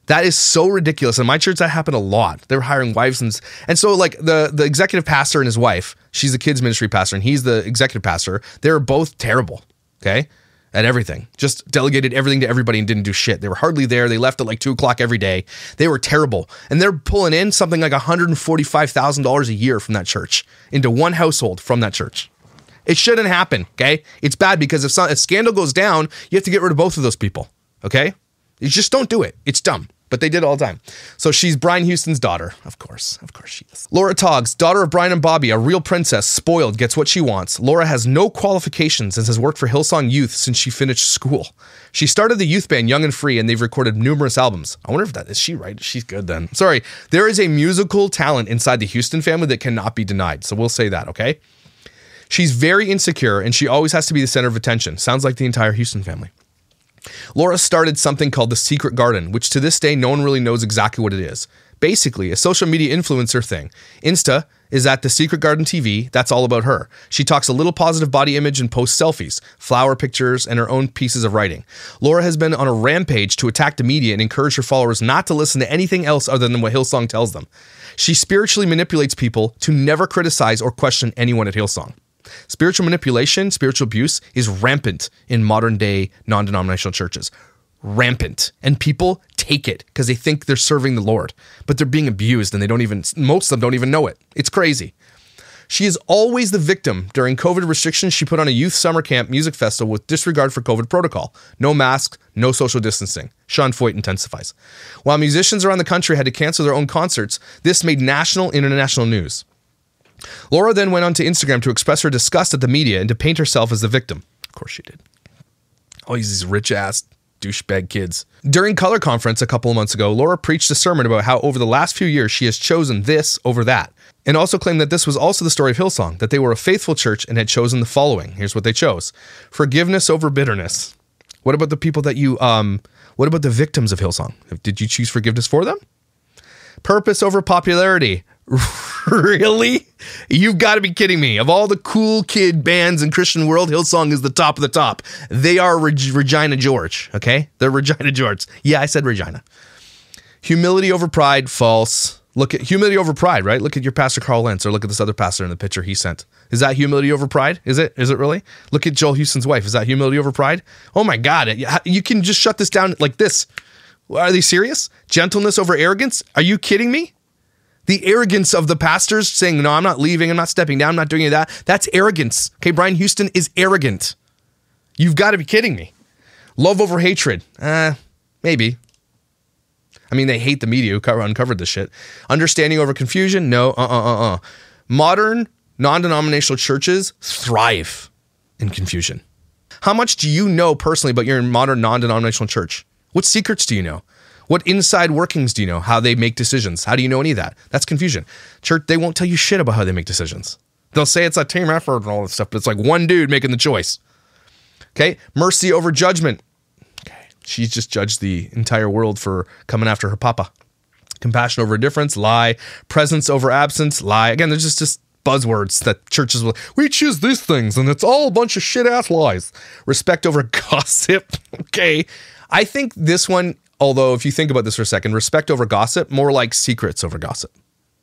That is so ridiculous. In my church, that happened a lot. They were hiring wives. And so like the executive pastor and his wife, she's the kids ministry pastor and he's the executive pastor. They're both terrible, okay, at everything. Just delegated everything to everybody and didn't do shit. They were hardly there. They left at like 2 o'clock every day. They were terrible. And they're pulling in something like $145,000 a year from that church into one household from that church. It shouldn't happen, okay? It's bad because if a scandal goes down, you have to get rid of both of those people, okay? You just don't do it. It's dumb. but they did all the time. So she's Brian Houston's daughter. Of course she is. Laura Toggs, daughter of Brian and Bobbie, a real princess, spoiled, gets what she wants. Laura has no qualifications and has worked for Hillsong Youth since she finished school. She started the youth band Young and Free, and they've recorded numerous albums. I wonder if that, is she right? She's good then. Sorry, there is a musical talent inside the Houston family that cannot be denied. So we'll say that, okay? She's very insecure, and she always has to be the center of attention. Sounds like the entire Houston family. Laura started something called The Secret Garden, which to this day, no one really knows exactly what it is. Basically, a social media influencer thing. Insta is at The Secret Garden TV. That's all about her. She talks a little positive body image and posts selfies, flower pictures, and her own pieces of writing. Laura has been on a rampage to attack the media and encourage her followers not to listen to anything else other than what Hillsong tells them. She spiritually manipulates people to never criticize or question anyone at Hillsong. Spiritual manipulation, spiritual abuse is rampant in modern day non-denominational churches. Rampant. And people take it because they think they're serving the Lord, but they're being abused and they don't even, most of them don't even know it. It's crazy. She is always the victim. During COVID restrictions, she put on a youth summer camp music festival with disregard for COVID protocol. No masks, no social distancing. Sean Foyt intensifies. While musicians around the country had to cancel their own concerts, this made national and international news. Laura then went on to Instagram to express her disgust at the media and to paint herself as the victim. Of course she did. All these rich-ass douchebag kids. During Color Conference a couple of months ago, Laura preached a sermon about how over the last few years she has chosen this over that, and also claimed that this was also the story of Hillsong, that they were a faithful church and had chosen the following. Here's what they chose. Forgiveness over bitterness. What about the people that you, what about the victims of Hillsong? Did you choose forgiveness for them? Purpose over popularity. Really? You've got to be kidding me. Of all the cool kid bands in Christian world, Hillsong is the top of the top. They are Regina George, okay? They're Regina George. Yeah, I said Regina. Humility over pride, false. Look at humility over pride, right? Look at your pastor Carl Lentz, or look at this other pastor in the picture he sent. Is that humility over pride? Is it really? Look at Joel Houston's wife. Is that humility over pride? Oh my God. You can just shut this down like this. Are they serious? Gentleness over arrogance? Are you kidding me? The arrogance of the pastors saying, no, I'm not leaving. I'm not stepping down. I'm not doing any of that. That's arrogance. Okay, Brian Houston is arrogant. You've got to be kidding me. Love over hatred. Maybe. I mean, they hate the media who uncovered this shit. Understanding over confusion. No, Modern non-denominational churches thrive in confusion. How much do you know personally about your modern non-denominational church? What secrets do you know? What inside workings do you know? How they make decisions? How do you know any of that? That's confusion. Church, they won't tell you shit about how they make decisions. They'll say it's a team effort and all that stuff, but it's like one dude making the choice. Okay? Mercy over judgment. Okay. She's just judged the entire world for coming after her papa. Compassion over indifference, lie. Presence over absence, lie. Again, there's just buzzwords that churches will, we choose these things and it's all a bunch of shit-ass lies. Respect over gossip. Okay. I think this one, although if you think about this for a second, respect over gossip, more like secrets over gossip.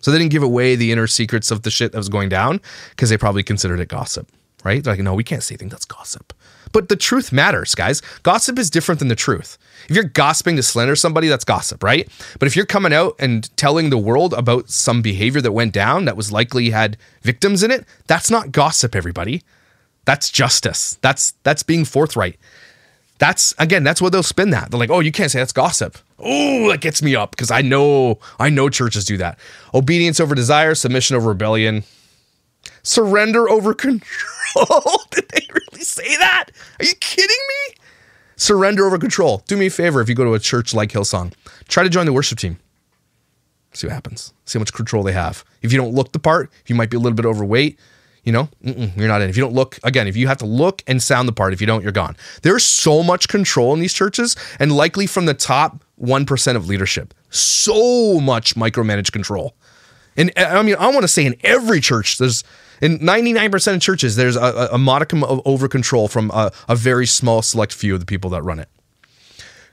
So they didn't give away the inner secrets of the shit that was going down because they probably considered it gossip, right? They're like, no, we can't say anything that's gossip. But the truth matters, guys. Gossip is different than the truth. If you're gossiping to slander somebody, that's gossip, right? But if you're coming out and telling the world about some behavior that went down that was likely had victims in it, that's not gossip, everybody. That's justice. That's being forthright. That's what they'll spin that. They're like, oh, you can't say that's gossip. Oh, that gets me up because I know churches do that. Obedience over desire, submission over rebellion, surrender over control. Did they really say that? Are you kidding me? Surrender over control. Do me a favor if you go to a church like Hillsong. Try to join the worship team. See what happens. See how much control they have. If you don't look the part, you might be a little bit overweight. You know, you're not in. If you don't look, again, if you have to look and sound the part, if you don't, you're gone. There's so much control in these churches, and likely from the top 1% of leadership. So much micromanaged control. And I mean, I want to say in every church, there's, in 99% of churches, there's a modicum of over control from a very small select few of the people that run it.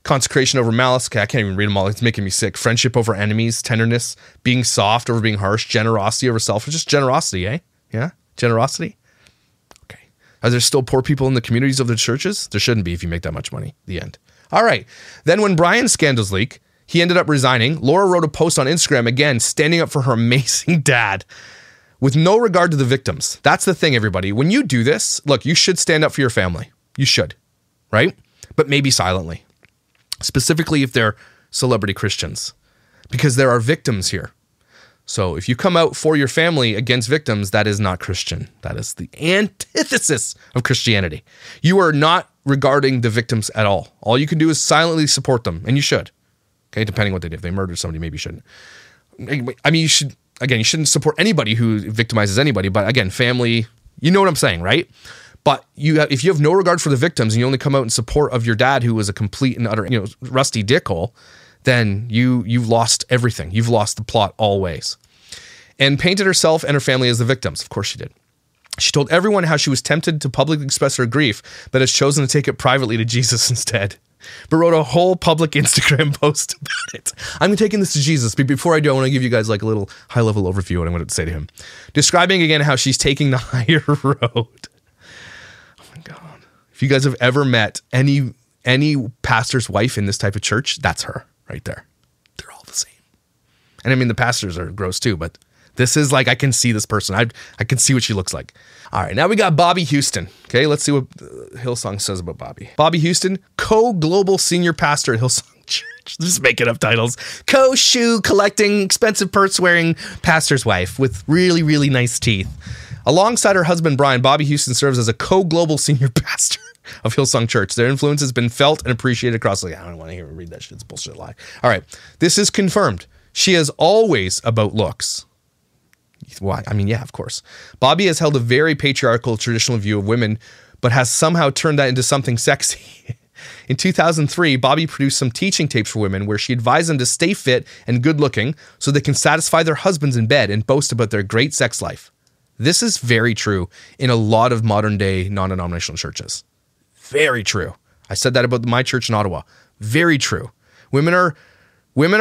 Consecration over malice. Okay, I can't even read them all. It's making me sick. Friendship over enemies, tenderness, being soft over being harsh, generosity over selfish. Just generosity, eh? Yeah. Generosity? Okay. Are there still poor people in the communities of the churches? There shouldn't be if you make that much money. The end. All right. Then when Brian's scandals leak, he ended up resigning. Laura wrote a post on Instagram, again, standing up for her amazing dad with no regard to the victims. That's the thing, everybody. When you do this, look, you should stand up for your family. You should, right? But maybe silently. Specifically if they're celebrity Christians, because there are victims here. So if you come out for your family against victims, that is not Christian. That is the antithesis of Christianity. You are not regarding the victims at all. All you can do is silently support them, and you should. Okay, depending on what they did. If they murdered somebody, maybe you shouldn't. I mean, you should, again, you shouldn't support anybody who victimizes anybody, but again, family, you know what I'm saying, right? But you have, if you have no regard for the victims and you only come out in support of your dad who was a complete and utter, you know, rusty dickhole, then you've lost everything. You've lost the plot always. And painted herself and her family as the victims. Of course she did. She told everyone how she was tempted to publicly express her grief, but has chosen to take it privately to Jesus instead. But wrote a whole public Instagram post about it. I'm taking this to Jesus, but before I do, I want to give you guys like a little high-level overview of what I'm going to say to him. Describing again how she's taking the higher road. Oh my God. If you guys have ever met any pastor's wife in this type of church, that's her right there. They're all the same. And I mean, the pastors are gross too, but this is like, I can see this person. I can see what she looks like. All right, now we got Bobbie Houston. Okay, let's see what Hillsong says about Bobbie. Bobbie Houston, co-global senior pastor at Hillsong Church. Just making up titles. Co-shoe collecting, expensive purse wearing pastor's wife with really, really nice teeth. Alongside her husband, Brian, Bobbie Houston serves as a co-global senior pastor of Hillsong Church. Their influence has been felt and appreciated across the... I don't want to read that shit. It's bullshit lie. All right, this is confirmed. She is always about looks. Why? I mean, yeah, of course. Bobbie has held a very patriarchal, traditional view of women, but has somehow turned that into something sexy. In 2003, Bobbie produced some teaching tapes for women where she advised them to stay fit and good looking so they can satisfy their husbands in bed and boast about their great sex life. This is very true in a lot of modern day non-denominational churches. Very true. I said that about my church in Ottawa. Very true. Women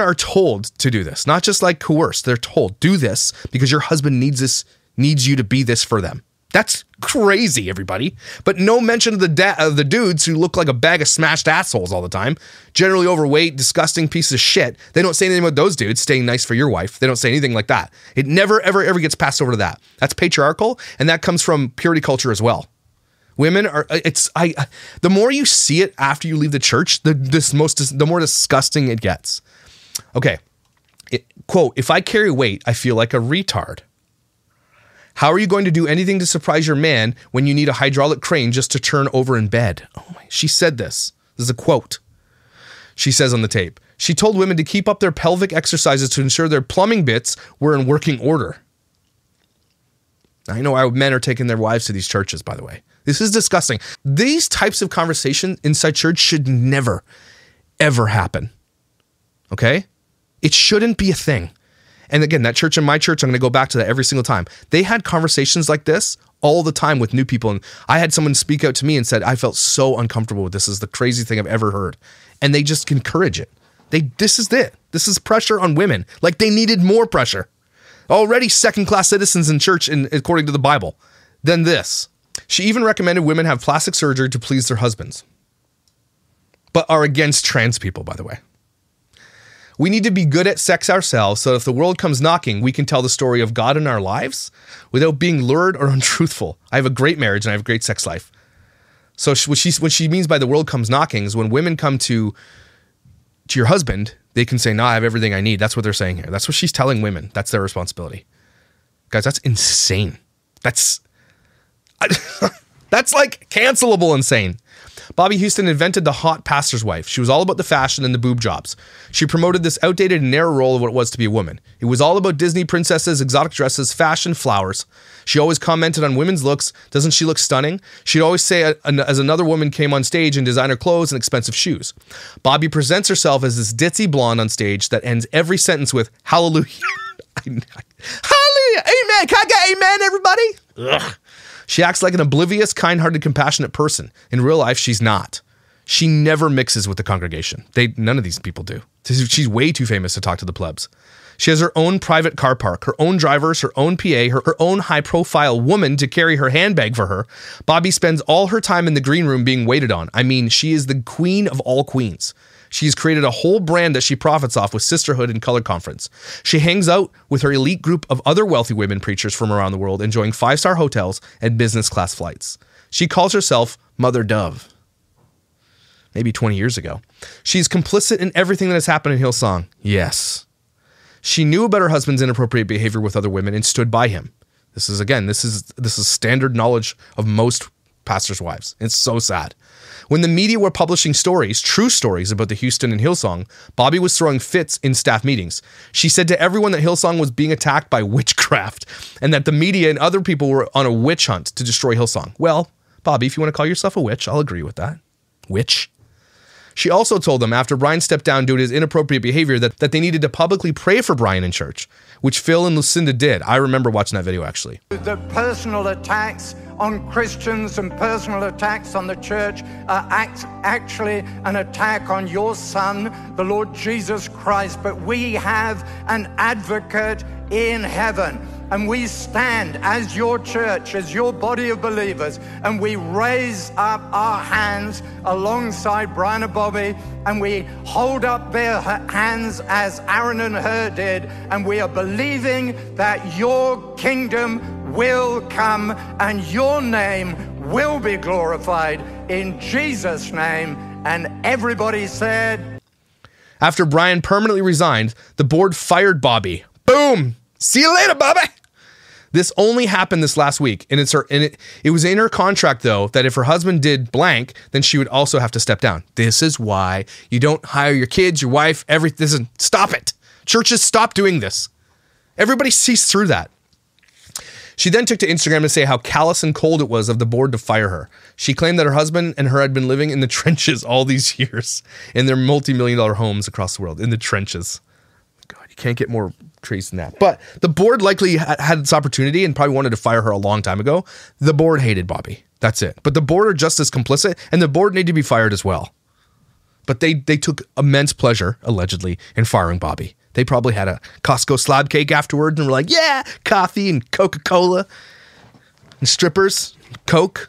are told to do this, not just like coerced. They're told, do this because your husband needs this, needs you to be this for them. That's crazy, everybody. But no mention of the dudes who look like a bag of smashed assholes all the time, generally overweight, disgusting pieces of shit. They don't say anything about those dudes staying nice for your wife. They don't say anything like that. It never, ever, ever gets passed over to that. That's patriarchal, and that comes from purity culture as well. Women are, the more you see it after you leave the church, the more disgusting it gets. Okay, quote, if I carry weight, I feel like a retard. How are you going to do anything to surprise your man when you need a hydraulic crane just to turn over in bed? Oh my, she said this. This is a quote. She says on the tape, she told women to keep up their pelvic exercises to ensure their plumbing bits were in working order. I know how men are taking their wives to these churches, by the way. This is disgusting. These types of conversations inside church should never, ever happen. Okay? It shouldn't be a thing. And again, that church and my church, I'm going to go back to that every single time. They had conversations like this all the time with new people. And I had someone speak out to me and said, I felt so uncomfortable with this. This is the craziest thing I've ever heard. And they just encourage it. This is it. This is pressure on women. Like they needed more pressure. Already second-class citizens in church, according to the Bible, than this. She even recommended women have plastic surgery to please their husbands, but are against trans people, by the way. We need to be good at sex ourselves so that if the world comes knocking, we can tell the story of God in our lives without being lured or untruthful. I have a great marriage and I have a great sex life. So what she means by the world comes knocking is when women come to your husband, they can say, nah, I have everything I need. That's what they're saying here. That's what she's telling women. That's their responsibility. Guys, that's insane. That's like cancelable insane. Bobbie Houston invented the hot pastor's wife. She was all about the fashion and the boob jobs. She promoted this outdated and narrow role of what it was to be a woman. It was all about Disney princesses, exotic dresses, fashion, flowers. She always commented on women's looks. Doesn't she look stunning? She'd always say as another woman came on stage in designer clothes and expensive shoes. Bobbie presents herself as this ditzy blonde on stage that ends every sentence with hallelujah. Hallelujah! Amen! Can I get amen, everybody? Ugh. She acts like an oblivious, kind-hearted, compassionate person. In real life, she's not. She never mixes with the congregation. None of these people do. She's way too famous to talk to the plebs. She has her own private car park, her own drivers, her own PA, her own high-profile woman to carry her handbag for her. Bobbie spends all her time in the green room being waited on. I mean, she is the queen of all queens. She's created a whole brand that she profits off with sisterhood and color conference. She hangs out with her elite group of other wealthy women preachers from around the world, enjoying five-star hotels and business class flights. She calls herself Mother Dove. maybe 20 years ago. She's complicit in everything that has happened in Hillsong. Yes. She knew about her husband's inappropriate behavior with other women and stood by him. This is, again, this is standard knowledge of most pastors' wives. It's so sad. When the media were publishing stories, true stories about the Houston and Hillsong, Bobbie was throwing fits in staff meetings. She said to everyone that Hillsong was being attacked by witchcraft and that the media and other people were on a witch hunt to destroy Hillsong. Well, Bobbie, if you want to call yourself a witch, I'll agree with that. Witch. She also told them after Brian stepped down due to his inappropriate behavior that they needed to publicly pray for Brian in church, which Phil and Lucinda did. I remember watching that video, actually. The personal attacks on Christians and personal attacks on the church are actually an attack on your son, the Lord Jesus Christ. But we have an advocate in heaven. And we stand as your church, as your body of believers, and we raise up our hands alongside Brian and Bobbie, and we hold up their hands as Aaron and Hur did, and we are believing that your kingdom will come and your name will be glorified in Jesus' name. And everybody said... After Brian permanently resigned, the board fired Bobbie. Boom! See you later, Bobbie! This only happened this last week, and it was in her contract, though, that if her husband did blank, then she would also have to step down. This is why you don't hire your kids, your wife, everything. Stop it. Churches, stop doing this. Everybody sees through that. She then took to Instagram to say how callous and cold it was of the board to fire her. She claimed that her husband and her had been living in the trenches all these years in their multi-million-dollar homes across the world, in the trenches. God, you can't get more... trees than that. But the board likely had this opportunity and probably wanted to fire her a long time ago. The board hated Bobbie. That's it. But the board are just as complicit, and the board need to be fired as well. But they took immense pleasure, allegedly, in firing Bobbie. They probably had a Costco slab cake afterwards and were like, yeah, coffee and Coca-Cola and strippers, Coke.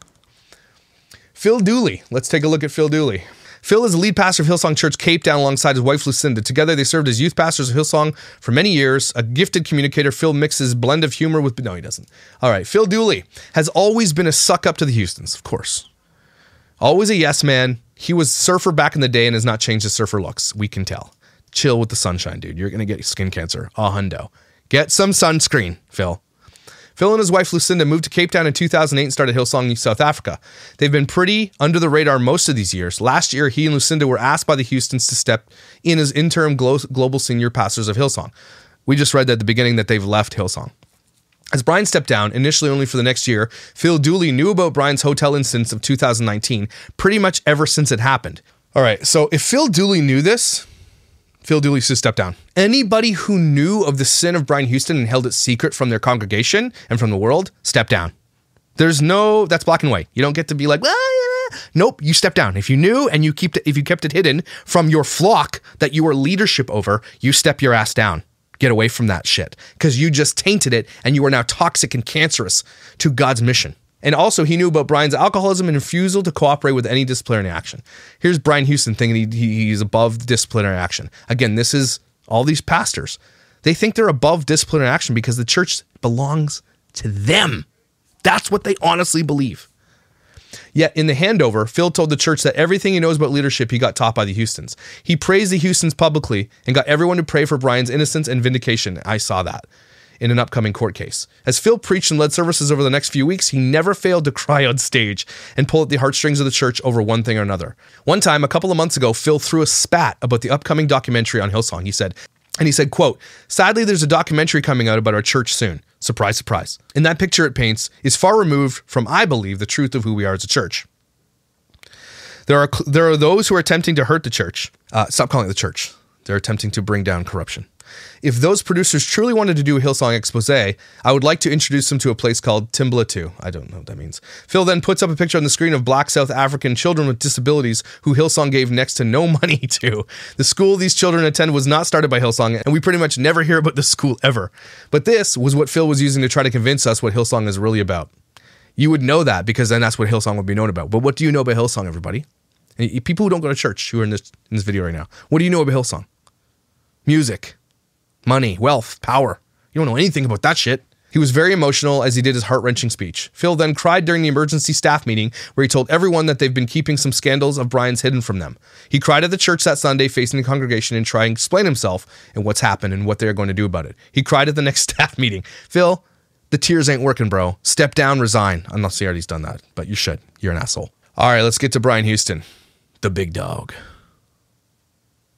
Phil Dooley. Let's take a look at Phil Dooley. Phil is the lead pastor of Hillsong Church Cape Town alongside his wife, Lucinda. Together, they served as youth pastors of Hillsong for many years. A gifted communicator, Phil mixes blend of humor with... No, he doesn't. All right. Phil Dooley has always been a suck-up to the Houstons, of course. Always a yes man. He was surfer back in the day and has not changed his surfer looks. We can tell. Chill with the sunshine, dude. You're going to get skin cancer. A hundo. Get some sunscreen, Phil. Phil and his wife, Lucinda, moved to Cape Town in 2008 and started Hillsong South Africa. They've been pretty under the radar most of these years. Last year, he and Lucinda were asked by the Houstons to step in as interim global senior pastors of Hillsong. We just read that at the beginning that they've left Hillsong. As Brian stepped down, initially only for the next year, Phil Dooley knew about Brian's hotel incident of 2019 pretty much ever since it happened. All right, so if Phil Dooley knew this... Phil Dooley should step down. Anybody who knew of the sin of Brian Houston and held it secret from their congregation and from the world, step down. There's no, that's black and white. You don't get to be like, ah, yeah. Nope, you step down. If you knew and if you kept it hidden from your flock that you were leadership over, you step your ass down. Get away from that shit because you just tainted it and you are now toxic and cancerous to God's mission. And also, he knew about Brian's alcoholism and refusal to cooperate with any disciplinary action. Here's Brian Houston thinking he's above disciplinary action. Again, this is all these pastors. They think they're above disciplinary action because the church belongs to them. That's what they honestly believe. Yet, in the handover, Phil told the church that everything he knows about leadership he got taught by the Houstons. He praised the Houstons publicly and got everyone to pray for Brian's innocence and vindication. I saw that. In an upcoming court case. As Phil preached and led services over the next few weeks, he never failed to cry on stage and pull at the heartstrings of the church over one thing or another. One time, a couple of months ago, Phil threw a spat about the upcoming documentary on Hillsong. He said, quote, "Sadly, there's a documentary coming out about our church soon. Surprise, surprise. And that picture it paints is far removed from, I believe, the truth of who we are as a church. There are those who are attempting to hurt the church. Stop calling it the church. They're attempting to bring down corruption. If those producers truly wanted to do a Hillsong expose, I would like to introduce them to a place called Timbuktu." I don't know what that means. Phil then puts up a picture on the screen of black South African children with disabilities who Hillsong gave next to no money to. The school these children attend was not started by Hillsong, and we pretty much never hear about the school ever. But this was what Phil was using to try to convince us what Hillsong is really about. You would know that because then that's what Hillsong would be known about. But what do you know about Hillsong, everybody? People who don't go to church who are in this video right now. What do you know about Hillsong? Music. Money, wealth, power. You don't know anything about that shit. He was very emotional as he did his heart-wrenching speech. Phil then cried during the emergency staff meeting where he told everyone that they've been keeping some scandals of Brian's hidden from them. He cried at the church that Sunday facing the congregation and trying to explain himself and what's happened and what they're going to do about it. He cried at the next staff meeting. Phil, the tears ain't working, bro. Step down, resign. Unless he already's done that, but you should. You're an asshole. All right, let's get to Brian Houston. The big dog.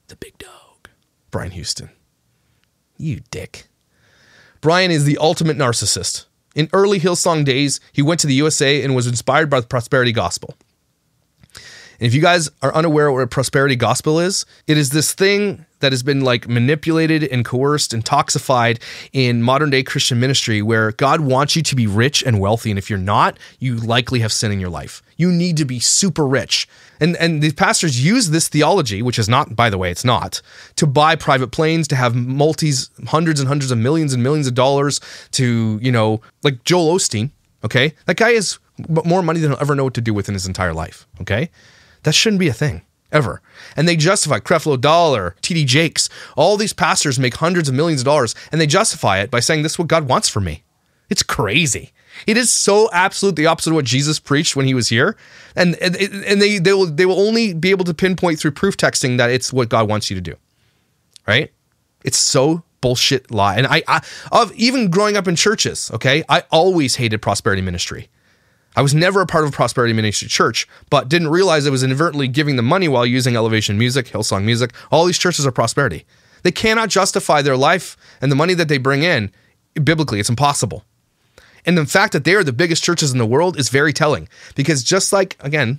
The big dog. Brian Houston. You dick. Brian is the ultimate narcissist. In early Hillsong days, he went to the USA and was inspired by the prosperity gospel. And if you guys are unaware of what a prosperity gospel is, it is this thing that has been like manipulated and coerced and toxified in modern day Christian ministry where God wants you to be rich and wealthy. And if you're not, you likely have sin in your life. You need to be super rich. And the pastors use this theology, which is not, by the way, it's not, to buy private planes, to have multis, hundreds and hundreds of millions and millions of dollars to, you know, like Joel Osteen, okay? That guy has more money than he'll ever know what to do with in his entire life, okay? That shouldn't be a thing. Ever. And they justify Creflo Dollar, T.D. Jakes, all these pastors make hundreds of millions of dollars and they justify it by saying this is what God wants for me. It's crazy. It is so absolutely the opposite of what Jesus preached when he was here. And they will only be able to pinpoint through proof texting that it's what God wants you to do. Right? It's so bullshit lie. And I even growing up in churches, okay, I always hated prosperity ministry. I was never a part of a prosperity ministry church, but didn't realize I was inadvertently giving them money while using Elevation Music, Hillsong Music. All these churches are prosperity. They cannot justify their life and the money that they bring in biblically. It's impossible. And the fact that they are the biggest churches in the world is very telling because just like, again,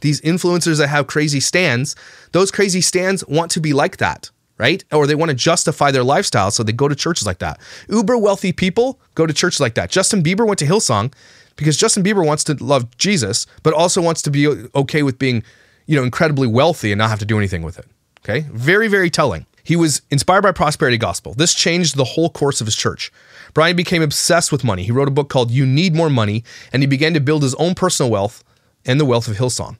these influencers that have crazy stands, those crazy stands want to be like that, right? Or they want to justify their lifestyle, so they go to churches like that. Uber wealthy people go to churches like that. Justin Bieber went to Hillsong because Justin Bieber wants to love Jesus, but also wants to be okay with being, you know, incredibly wealthy and not have to do anything with it, okay? Very, very telling. He was inspired by prosperity gospel. This changed the whole course of his church. Brian became obsessed with money. He wrote a book called You Need More Money, and he began to build his own personal wealth and the wealth of Hillsong.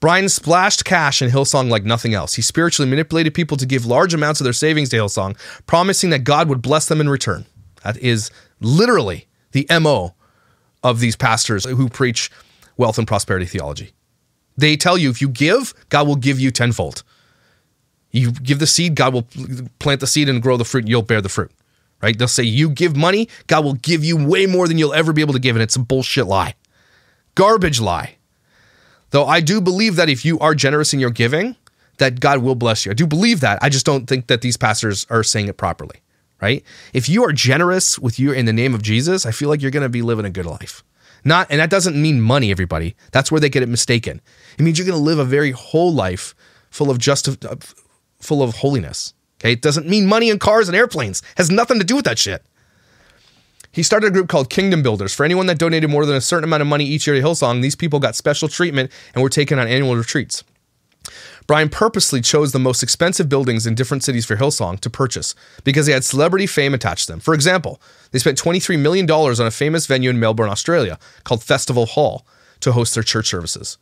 Brian splashed cash in Hillsong like nothing else. He spiritually manipulated people to give large amounts of their savings to Hillsong, promising that God would bless them in return. That is literally the MO of these pastors who preach wealth and prosperity theology. They tell you, if you give, God will give you tenfold. You give the seed, God will plant the seed and grow the fruit, and you'll bear the fruit, right? They'll say, you give money, God will give you way more than you'll ever be able to give, and it's a bullshit lie. Garbage lie. Though I do believe that if you are generous in your giving, that God will bless you. I do believe that. I just don't think that these pastors are saying it properly. Right? If you are generous with you in the name of Jesus, I feel like you're going to be living a good life. And that doesn't mean money, everybody. That's where they get it mistaken. It means you're going to live a very whole life full of holiness. Okay? It doesn't mean money and cars and airplanes. It has nothing to do with that shit. He started a group called Kingdom Builders. For anyone that donated more than a certain amount of money each year to Hillsong, these people got special treatment and were taken on annual retreats. Brian purposely chose the most expensive buildings in different cities for Hillsong to purchase because they had celebrity fame attached to them. For example, they spent $23 million on a famous venue in Melbourne, Australia called Festival Hall to host their church services.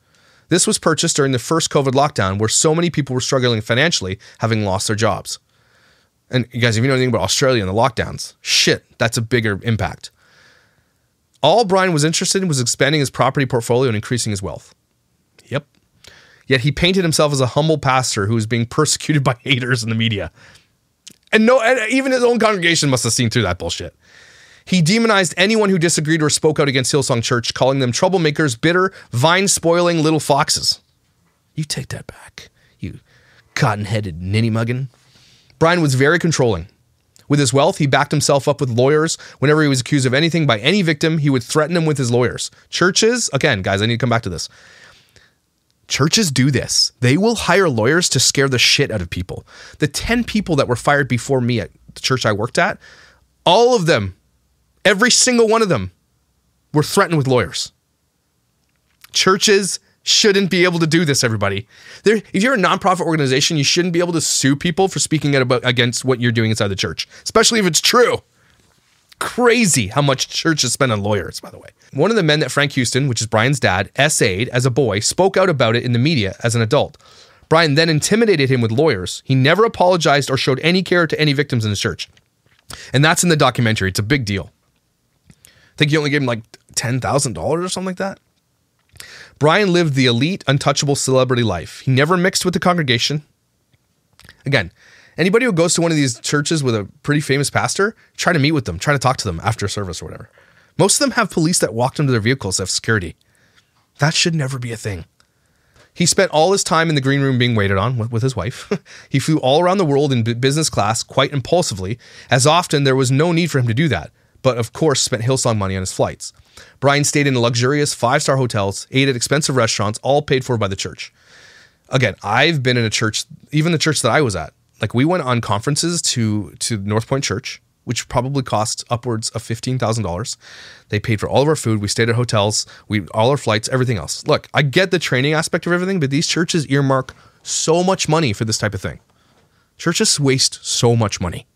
This was purchased during the first COVID lockdown where so many people were struggling financially, having lost their jobs. And you guys, if you know anything about Australia and the lockdowns, shit, that's a bigger impact. All Brian was interested in was expanding his property portfolio and increasing his wealth. Yep. Yet he painted himself as a humble pastor who was being persecuted by haters in the media. And even his own congregation must have seen through that bullshit. He demonized anyone who disagreed or spoke out against Hillsong Church, calling them troublemakers, bitter, vine-spoiling little foxes. You take that back, you cotton-headed ninny-muggin. Brian was very controlling. With his wealth, he backed himself up with lawyers. Whenever he was accused of anything by any victim, he would threaten him with his lawyers. Churches, again, guys, I need to come back to this. Churches do this. They will hire lawyers to scare the shit out of people. The 10 people that were fired before me at the church I worked at, all of them, every single one of them were threatened with lawyers. Churches shouldn't be able to do this, everybody. If you're a nonprofit organization, you shouldn't be able to sue people for speaking out against what you're doing inside the church, especially if it's true. Crazy how much churches spend on lawyers, by the way. One of the men that Frank Houston, which is Brian's dad, essayed as a boy, spoke out about it in the media as an adult. Brian then intimidated him with lawyers. He never apologized or showed any care to any victims in the church. And that's in the documentary. It's a big deal. think he only gave him like $10,000 or something like that. Brian lived the elite, untouchable celebrity life. He never mixed with the congregation. Again, anybody who goes to one of these churches with a pretty famous pastor, try to meet with them, try to talk to them after service or whatever. Most of them have police that walked into their vehicles, have security. That should never be a thing. He spent all his time in the green room being waited on with his wife. He flew all around the world in business class quite impulsively, as often there was no need for him to do that, but of course spent Hillsong money on his flights. Brian stayed in luxurious five-star hotels, ate at expensive restaurants, all paid for by the church. Again, I've been in a church, even the church that I was at, like we went on conferences to North Point Church, which probably cost upwards of $15,000. They paid for all of our food. We stayed at hotels, all our flights, everything else. Look, I get the training aspect of everything, but these churches earmark so much money for this type of thing. Churches waste so much money.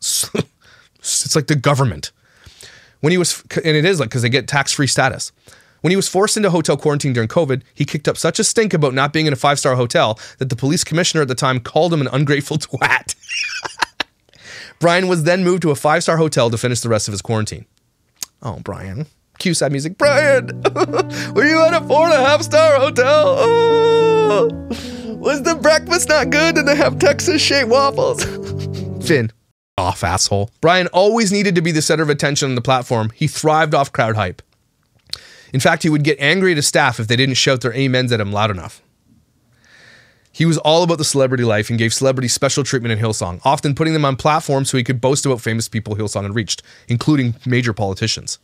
It's like the government. And it is like, because they get tax-free status. When he was forced into hotel quarantine during COVID, he kicked up such a stink about not being in a five-star hotel that the police commissioner at the time called him an ungrateful twat. Brian was then moved to a five-star hotel to finish the rest of his quarantine. Oh, Brian. Cue sad music. Brian, were you at a 4.5-star hotel? Oh, was the breakfast not good? Did they have Texas shaped waffles? Finn. Off, asshole. Brian always needed to be the center of attention on the platform. He thrived off crowd hype. In fact, he would get angry at his staff if they didn't shout their amens at him loud enough. He was all about the celebrity life and gave celebrities special treatment in Hillsong, often putting them on platforms so he could boast about famous people Hillsong had reached, including major politicians.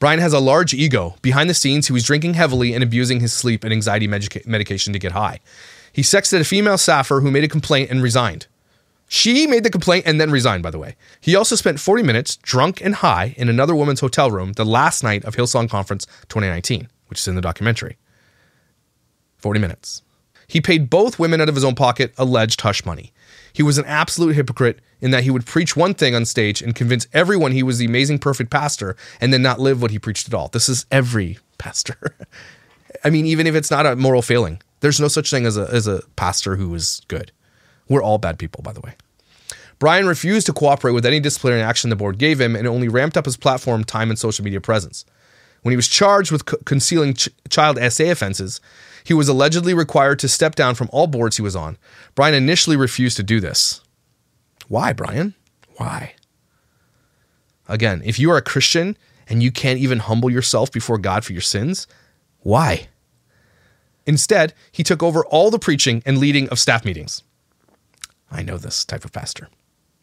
Brian has a large ego. Behind the scenes, he was drinking heavily and abusing his sleep and anxiety medication to get high. He sexted a female staffer who made a complaint and resigned. She made the complaint and then resigned, by the way. He also spent 40 minutes, drunk and high, in another woman's hotel room the last night of Hillsong Conference 2019, which is in the documentary. 40 minutes. He paid both women out of his own pocket, alleged hush money. He was an absolute hypocrite in that he would preach one thing on stage and convince everyone he was the amazing, perfect pastor and then not live what he preached at all. This is every pastor. I mean, even if it's not a moral failing, there's no such thing as a pastor who is good. We're all bad people, by the way. Brian refused to cooperate with any disciplinary action the board gave him and only ramped up his platform time and social media presence. When he was charged with concealing child SA offenses, he was allegedly required to step down from all boards he was on. Brian initially refused to do this. Why, Brian? Why? Again, if you are a Christian and you can't even humble yourself before God for your sins, why? Instead, he took over all the preaching and leading of staff meetings. I know this type of pastor.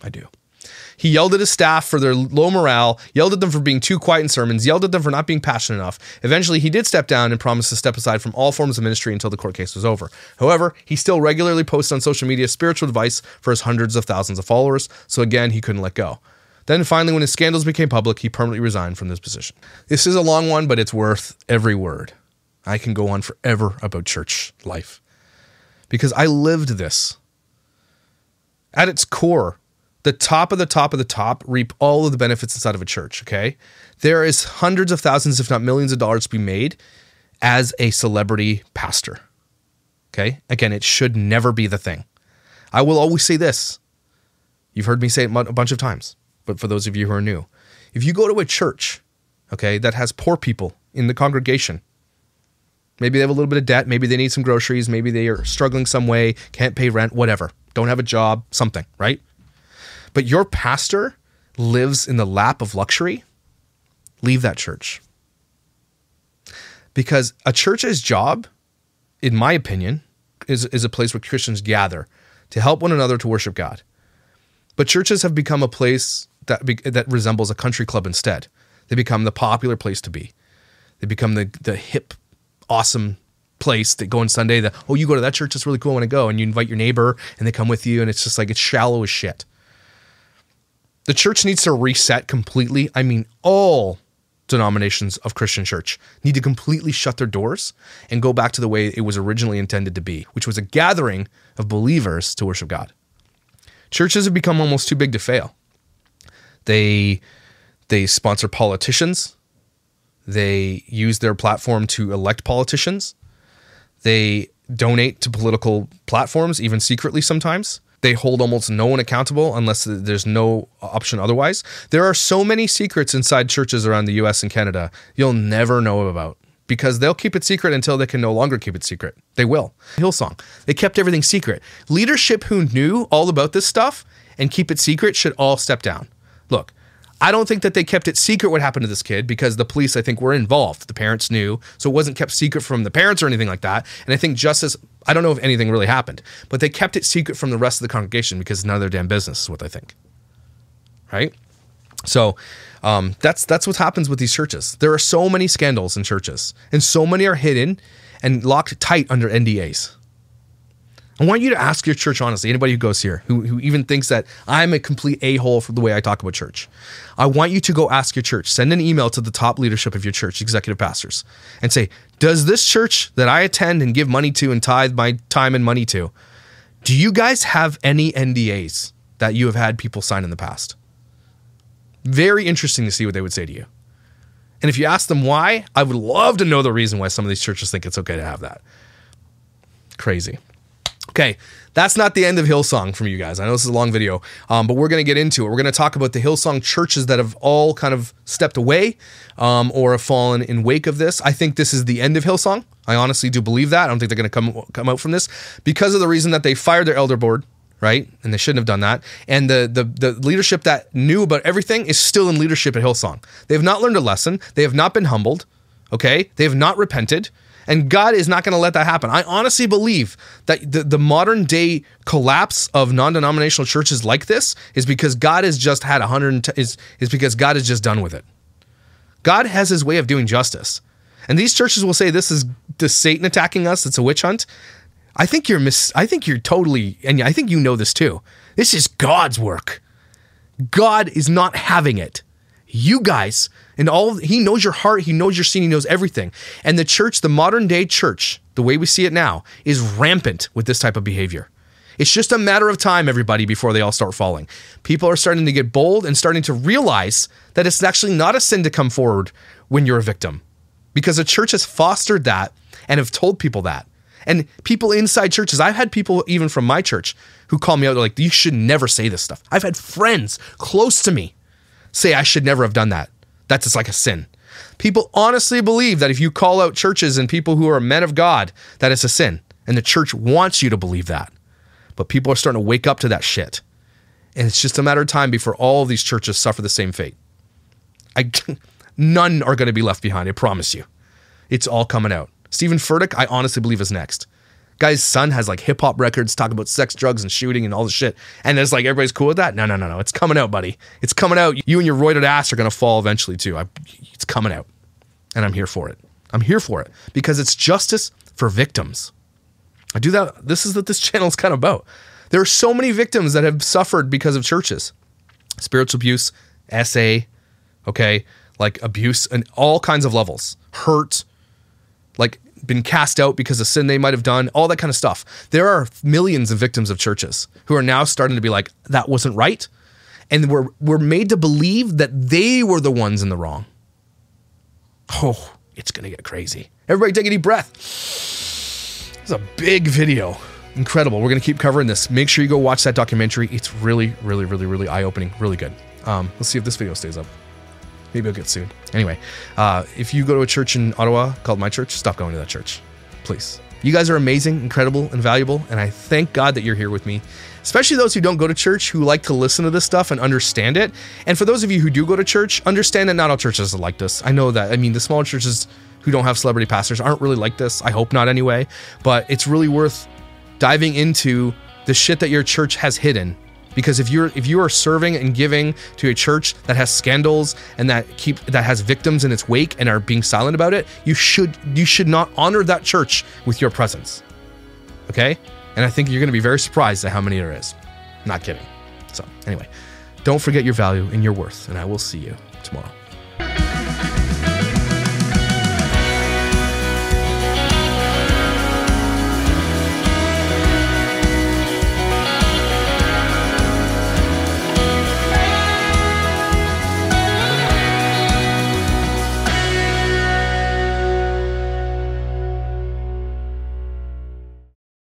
I do. He yelled at his staff for their low morale, yelled at them for being too quiet in sermons, yelled at them for not being passionate enough. Eventually, he did step down and promised to step aside from all forms of ministry until the court case was over. However, he still regularly posted on social media spiritual advice for his hundreds of thousands of followers, so again, he couldn't let go. Then finally, when his scandals became public, he permanently resigned from this position. This is a long one, but it's worth every word. I can go on forever about church life because I lived this. At its core, the top of the top of the top reap all of the benefits inside of a church, okay? There is hundreds of thousands, if not millions of dollars to be made as a celebrity pastor, okay? Again, it should never be the thing. I will always say this. You've heard me say it a bunch of times, but for those of you who are new, if you go to a church, okay, that has poor people in the congregation, maybe they have a little bit of debt, maybe they need some groceries, maybe they are struggling some way, can't pay rent, whatever, don't have a job, something, right? But your pastor lives in the lap of luxury, leave that church. Because a church's job, in my opinion, is a place where Christians gather to help one another to worship God. But churches have become a place that resembles a country club instead. They become the popular place to be. They become the hip, awesome place that go on Sunday that, oh, you go to that church, it's really cool, I want to go. And you invite your neighbor and they come with you and it's just like, it's shallow as shit. The church needs to reset completely. I mean, all denominations of Christian church need to completely shut their doors and go back to the way it was originally intended to be, which was a gathering of believers to worship God. Churches have become almost too big to fail. They sponsor politicians. They use their platform to elect politicians. They donate to political platforms, even secretly sometimes. They hold almost no one accountable unless there's no option otherwise. There are so many secrets inside churches around the U.S. and Canada you'll never know about, because they'll keep it secret until they can no longer keep it secret. They will. Hillsong, they kept everything secret. Leadership who knew all about this stuff and keep it secret should all step down. Look, I don't think that they kept it secret what happened to this kid, because the police, I think, were involved. The parents knew, so it wasn't kept secret from the parents or anything like that. And I think justice, I don't know if anything really happened, but they kept it secret from the rest of the congregation because it's none of their damn business is what I think, right? So that's what happens with these churches. There are so many scandals in churches, and so many are hidden and locked tight under NDAs. I want you to ask your church honestly, anybody who goes here, who even thinks that I'm a complete a-hole for the way I talk about church. I want you to go ask your church. Send an email to the top leadership of your church, executive pastors, and say, does this church that I attend and give money to and tithe my time and money to, do you guys have any NDAs that you have had people sign in the past? Very interesting to see what they would say to you. And if you ask them why, I would love to know the reason why some of these churches think it's okay to have that. Crazy. Okay, that's not the end of Hillsong from you guys. I know this is a long video, but we're going to get into it. We're going to talk about the Hillsong churches that have all kind of stepped away or have fallen in wake of this. I think this is the end of Hillsong. I honestly do believe that. I don't think they're going to come out from this because of the reason that they fired their elder board, right? And they shouldn't have done that. And the leadership that knew about everything is still in leadership at Hillsong. They have not learned a lesson. They have not been humbled, okay? They have not repented. And God is not going to let that happen. I honestly believe that the modern day collapse of non-denominational churches like this is because God has just had 110, is because God is just done with it. God has his way of doing justice. And these churches will say, this is the Satan attacking us. It's a witch hunt. I think you're totally, and I think you know this too. This is God's work. God is not having it. You guys, and all, he knows your heart, he knows your sin, he knows everything. And the church, the modern day church, the way we see it now, is rampant with this type of behavior. It's just a matter of time, everybody, before they all start falling. People are starting to get bold and starting to realize that it's actually not a sin to come forward when you're a victim, because the church has fostered that and have told people that. And people inside churches, I've had people even from my church who call me out, they're like, you should never say this stuff. I've had friends close to me say, I should never have done that. That's just like a sin. People honestly believe that if you call out churches and people who are men of God, that it's a sin. And the church wants you to believe that. But people are starting to wake up to that shit. And it's just a matter of time before all of these churches suffer the same fate. None are going to be left behind, I promise you. It's all coming out. Stephen Furtick, I honestly believe, is next. Guy's son has like hip hop records talking about sex, drugs, and shooting and all this shit. And it's like, everybody's cool with that? No. It's coming out, buddy. It's coming out. You and your roided ass are going to fall eventually too. It's coming out. And I'm here for it. I'm here for it because it's justice for victims. I do that. This is what this channel is kind of about. There are so many victims that have suffered because of churches. Spiritual abuse, SA, okay? Like abuse and all kinds of levels. Hurt, like been cast out because of sin they might have done, all that kind of stuff. There are millions of victims of churches who are now starting to be like, that wasn't right. And we're made to believe that they were the ones in the wrong. Oh, it's going to get crazy. Everybody take a deep breath. This is a big video. Incredible. We're going to keep covering this. Make sure you go watch that documentary. It's really, really, really, really eye-opening. Really good. Let's see if this video stays up. Maybe I'll get sued. Anyway, if you go to a church in Ottawa called My Church, stop going to that church, please. You guys are amazing, incredible, and valuable, and I thank God that you're here with me, especially those who don't go to church, who like to listen to this stuff and understand it. And for those of you who do go to church, understand that not all churches are like this. I know that. I mean, the smaller churches who don't have celebrity pastors aren't really like this. I hope not anyway, but it's really worth diving into the shit that your church has hidden. Because if you are serving and giving to a church that has scandals and that has victims in its wake and are being silent about it, you should not honor that church with your presence. Okay? And I think you're going to be very surprised at how many there is. Not kidding. So anyway, don't forget your value and your worth, and I will see you tomorrow.